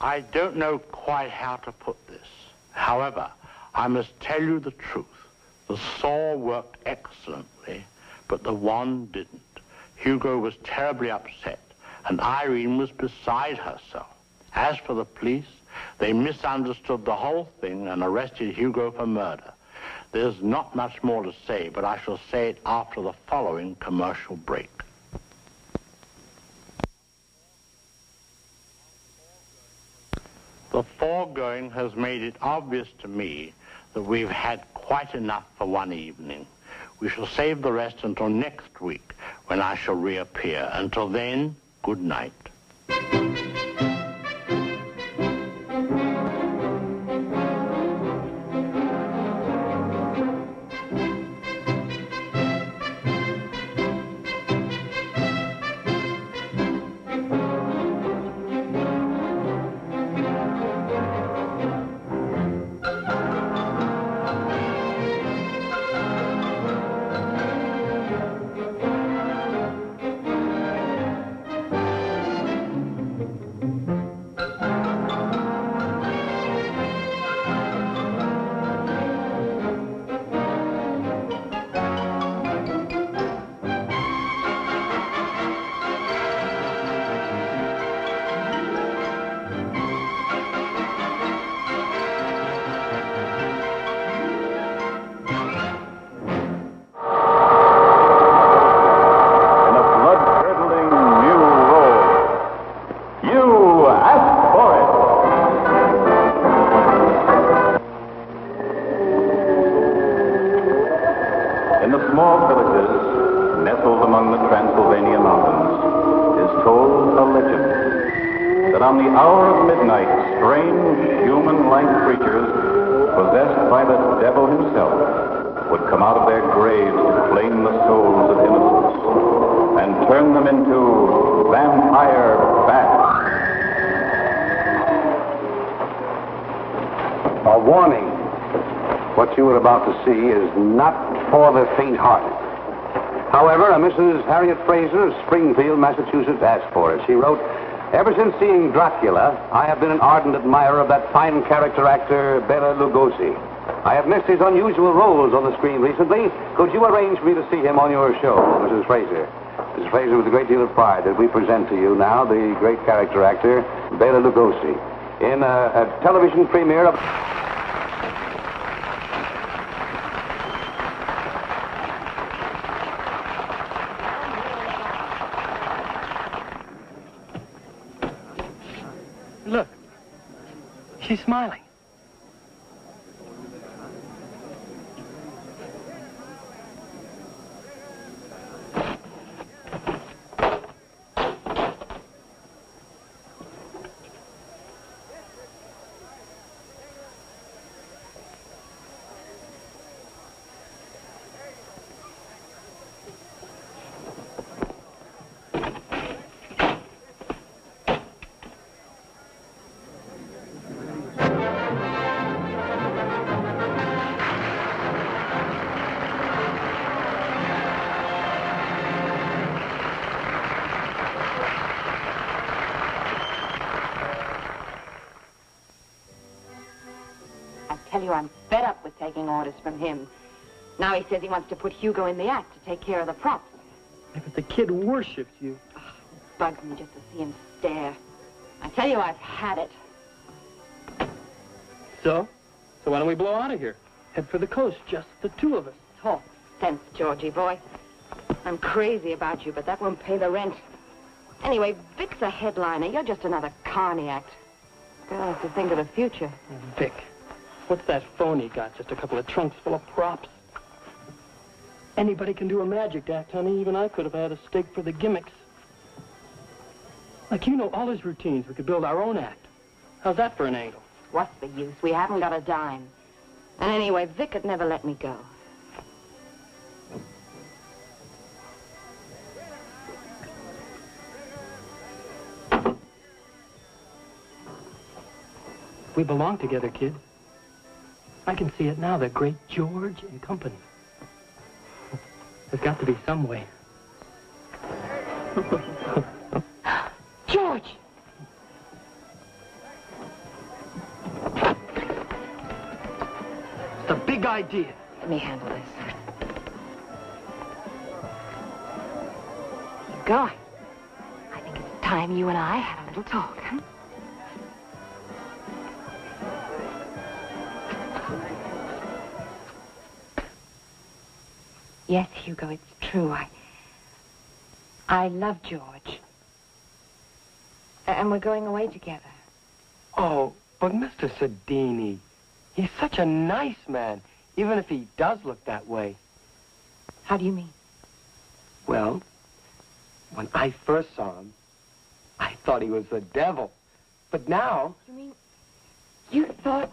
I don't know quite how to put this. However, I must tell you the truth. The saw worked excellently, but the wand didn't. Hugo was terribly upset, and Irene was beside herself. As for the police, They misunderstood the whole thing and arrested Hugo for murder. There's not much more to say, but I shall say it after the following commercial break. The foregoing has made it obvious to me that we've had quite enough for one evening. We shall save the rest until next week, when I shall reappear. Until then, good night. Is not for the faint-hearted. However, a Missus Harriet Fraser of Springfield, Massachusetts, asked for it. She wrote, "Ever since seeing Dracula, I have been an ardent admirer of that fine character actor, Bela Lugosi. I have missed his unusual roles on the screen recently. Could you arrange for me to see him on your show, Missus Fraser?" Missus Fraser, with a great deal of pride that we present to you now, the great character actor, Bela Lugosi, in a, a television premiere of... She's smiling. I'm fed up with taking orders from him. Now he says he wants to put Hugo in the act to take care of the props. Yeah, but the kid worships you. Oh, it bugs me just to see him stare. I tell you, I've had it. So? So why don't we blow out of here? Head for the coast, just the two of us. Talk sense, Georgie boy. I'm crazy about you, but that won't pay the rent. Anyway, Vic's a headliner. You're just another carny act. Girl has to think of the future. Vic. What's that phone he got? Just a couple of trunks full of props. Anybody can do a magic act, honey. Even I could have had a stake for the gimmicks. Like, you know all his routines. We could build our own act. How's that for an angle? What's the use? We haven't got a dime. And anyway, Vic had never let me go. We belong together, kid. I can see it now, the great George and company. There's got to be some way. George! It's a big idea. Let me handle this. God, I think it's time you and I had a little talk, huh? Yes, Hugo, it's true. I, I love George. And we're going away together. Oh, but Mister Sedini, he's such a nice man, even if he does look that way. How do you mean? Well, when I first saw him, I thought he was the devil. But now... You mean, you thought...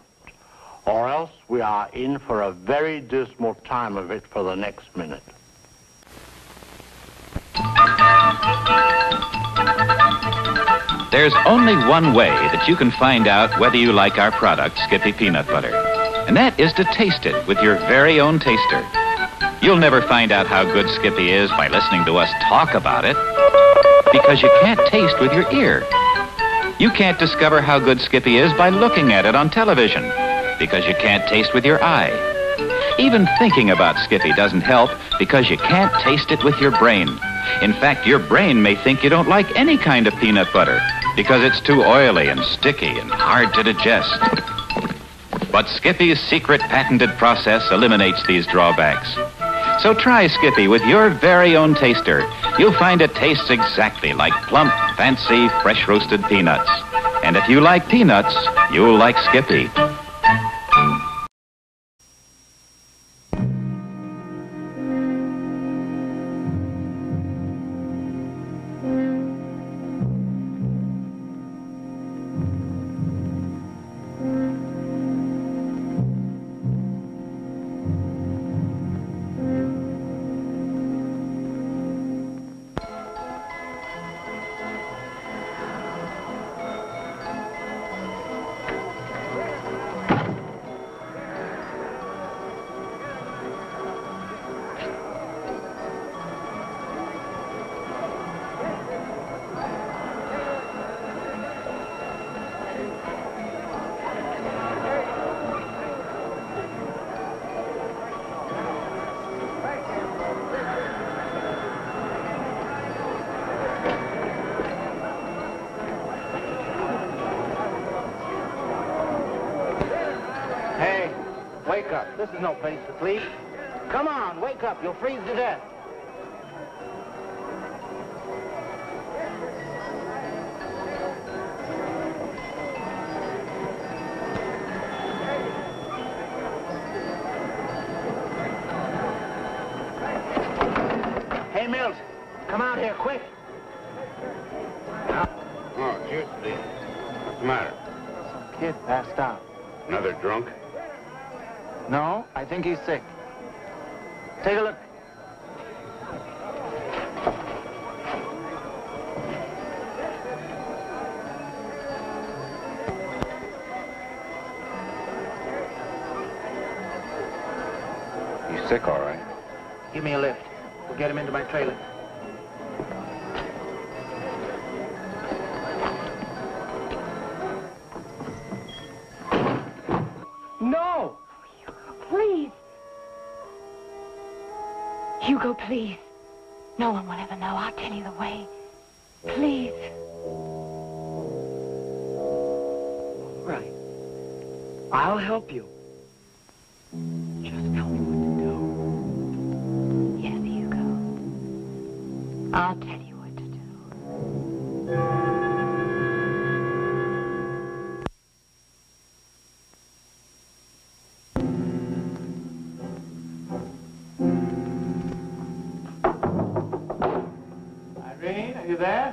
Or else we are in for a very dismal time of it for the next minute. There's only one way that you can find out whether you like our product, Skippy Peanut Butter. And that is to taste it with your very own taster. You'll never find out how good Skippy is by listening to us talk about it, because you can't taste with your ear. You can't discover how good Skippy is by looking at it on television, because you can't taste with your eye. Even thinking about Skippy doesn't help, because you can't taste it with your brain. In fact, your brain may think you don't like any kind of peanut butter, because it's too oily and sticky and hard to digest. But Skippy's secret patented process eliminates these drawbacks. So try Skippy with your very own taster. You'll find it tastes exactly like plump, fancy, fresh roasted peanuts. And if you like peanuts, you'll like Skippy. No place to sleep. Come on, wake up. You'll freeze to death. Hey, Mills, come out here quick. Huh? Oh, it's you, Steve. What's the matter? Some kid passed out. Another drunk? No, I think he's sick. Take a look. He's sick, all right. Give me a lift. We'll get him into my trailer. Hugo, please. No one will ever know. I'll tell you the way. Please. Right. I'll help you. Just tell me what to do. Yes, Hugo. I'll tell you what to there?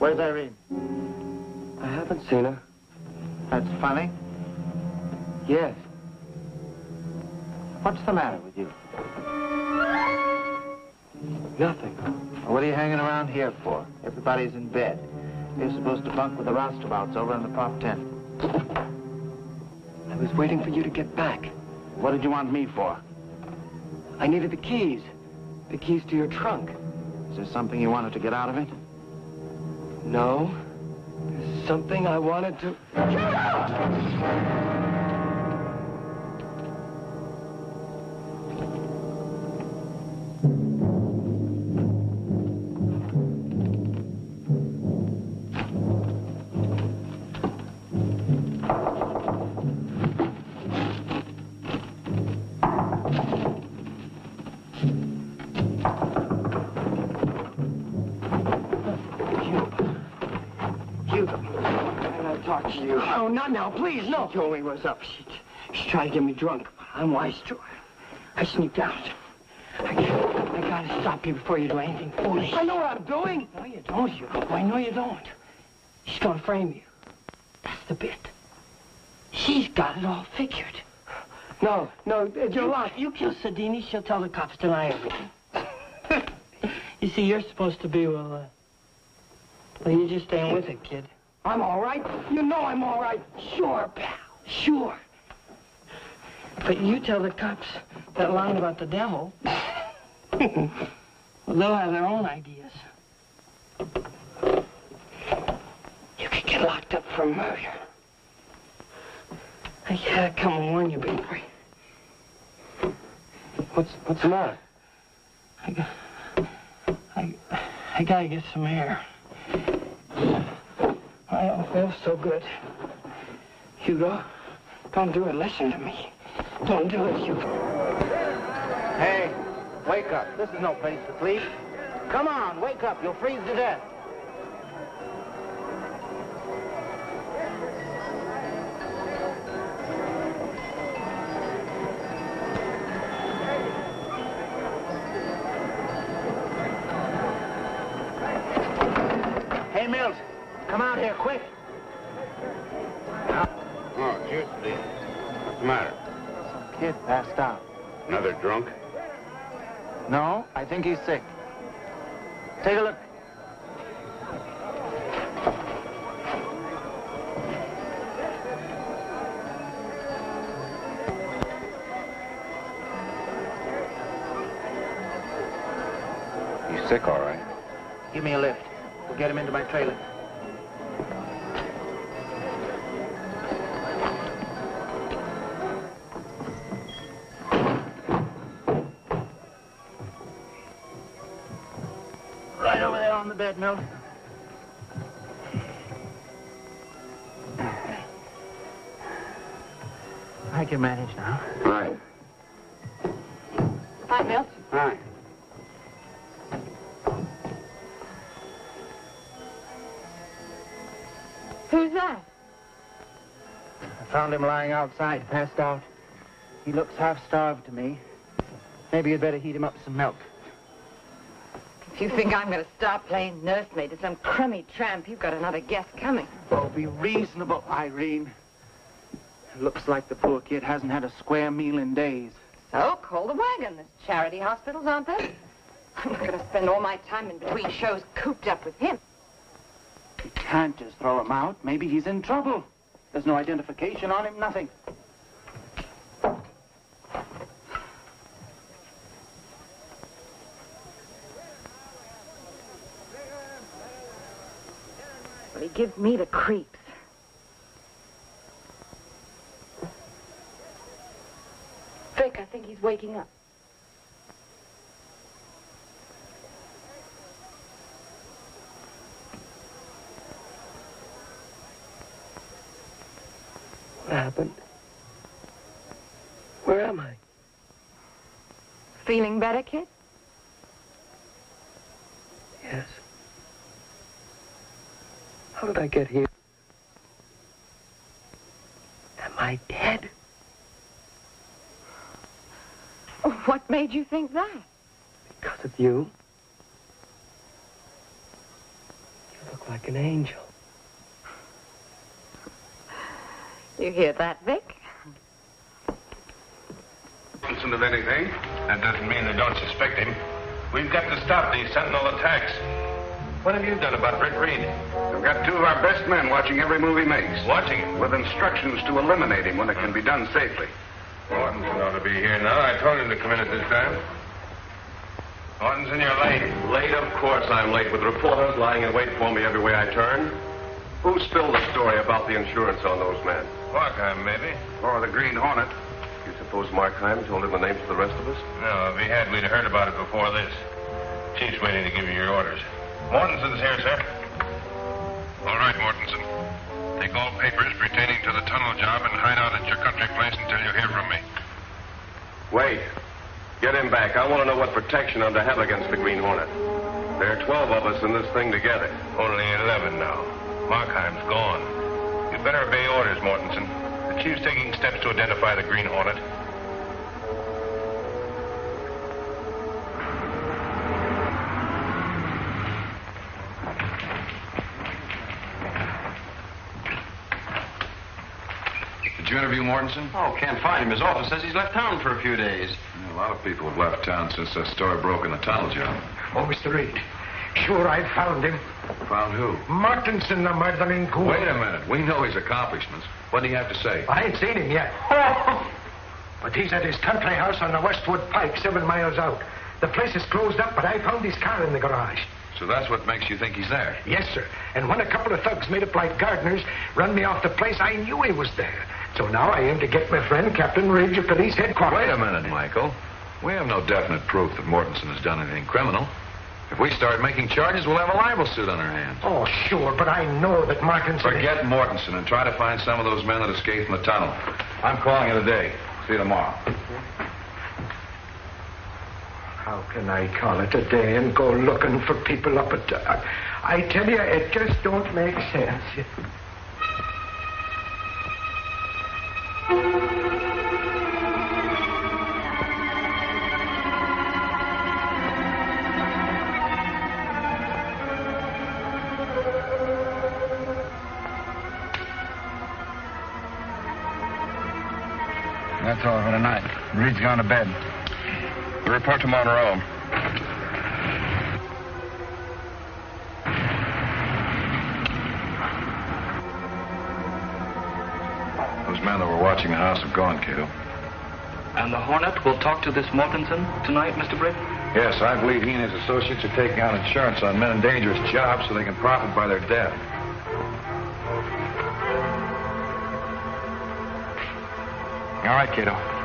Where's Irene? I haven't seen her. That's funny. Yes. What's the matter with you? Nothing. Well, what are you hanging around here for? Everybody's in bed. You're supposed to bunk with the roustabouts over in the pop tent. I was waiting for you to get back. What did you want me for? I needed the keys. The keys to your trunk. Is there something you wanted to get out of it? No. There's something I wanted to... Get out! do them. Can I talk to you? Oh, not now, please, no. She told me what's up. She, she tried to get me drunk. I'm wise to her. I sneaked out. I, I gotta stop you before you do anything foolish. I know what I'm doing. No, you don't, you. I know you don't. She's gonna frame you. That's the bit. She's got it all figured. No, no, you're lying. You kill Sadini, she'll tell the cops, deny everything. You see, you're supposed to be, well, uh, well, you just ain't with it, kid. I'm all right. You know I'm all right. Sure, pal, sure. But you tell the cops that line about the devil. Well, they'll have their own ideas. You could get locked up for murder. I gotta come and warn you, big boy. What's, what's the matter? I got, I, I gotta get some air. I don't feel so good. Hugo, don't do it. Listen to me. Don't do it, Hugo. Hey, wake up. This is no place to sleep. Come on, wake up. You'll freeze to death. Come out here, quick. Oh, it's you, Steve. What's the matter? Some kid passed out. Another drunk? No, I think he's sick. Take a look. He's sick, all right. Give me a lift. We'll get him into my trailer. Bed, Milt. I can manage now. All right. Hi, Milt. Hi. Who's that? I found him lying outside, passed out. He looks half-starved to me. Maybe you'd better heat him up some milk. You think I'm going to start playing nursemaid to some crummy tramp? You've got another guest coming. Oh, be reasonable, Irene. It looks like the poor kid hasn't had a square meal in days. So, call the wagon. There's charity hospitals, aren't there? I'm not going to spend all my time in between shows cooped up with him. You can't just throw him out. Maybe he's in trouble. There's no identification on him, nothing. He gives me the creeps. Vic, I think he's waking up. What happened? Where am I? Feeling better, kid? Yes. How did I get here? Am I dead? What made you think that? Because of you. You look like an angel. You hear that, Vic? Listen to anything. That doesn't mean they don't suspect him. We've got to stop these sentinel attacks. What have you done about Britt Reed? We've got two of our best men watching every move he makes. Watching him? With instructions to eliminate him when it can be done safely. Mortensen ought to be here now. I told him to come in at this time. Mortensen, you're late. Late? Of course I'm late, with reporters lying in wait for me every way I turn. Who spilled the story about the insurance on those men? Markheim, maybe. Or the Green Hornet. You suppose Markheim told him the names of the rest of us? No, if he had, we'd have heard about it before this. Chief's waiting to give you your orders. Mortensen's here, sir. All right, Mortensen. Take all papers pertaining to the tunnel job and hide out at your country place until you hear from me. Wait. Get him back. I want to know what protection I'm to have against the Green Hornet. There are twelve of us in this thing together. Only eleven now. Markheim's gone. You better obey orders, Mortensen. The chief's taking steps to identify the Green Hornet. Did you interview Mortensen? Oh, can't find him. His office says he's left town for a few days. Yeah, a lot of people have left town since that story broke in the tunnel job. Oh, Mister Reed. Sure, I found him. Found who? Mortensen, the murdering cool. Wait a minute. We know his accomplishments. What do you have to say? I ain't seen him yet. But he's at his country house on the Westwood Pike, seven miles out. The place is closed up, but I found his car in the garage. So that's what makes you think he's there? Yes, sir. And when a couple of thugs made up like gardeners, run me off the place, I knew he was there. So now I aim to get my friend, Captain Ridge, at police headquarters. Wait a minute, Michael. We have no definite proof that Mortensen has done anything criminal. If we start making charges, we'll have a libel suit on our hands. Oh, sure, but I know that Mortensen... Forget is... Mortensen and try to find some of those men that escaped from the tunnel. I'm calling it a day. See you tomorrow. How can I call it a day and go looking for people up at... Uh, I tell you, it just don't make sense. It... That's all for tonight. Reed's gone to bed. We'll report to Monroe. Those men that were watching the house have gone, Kato. And the Hornet will talk to this Mortensen tonight, Mister Britt? Yes, I believe he and his associates are taking out insurance on men in dangerous jobs so they can profit by their death. All right, Kato.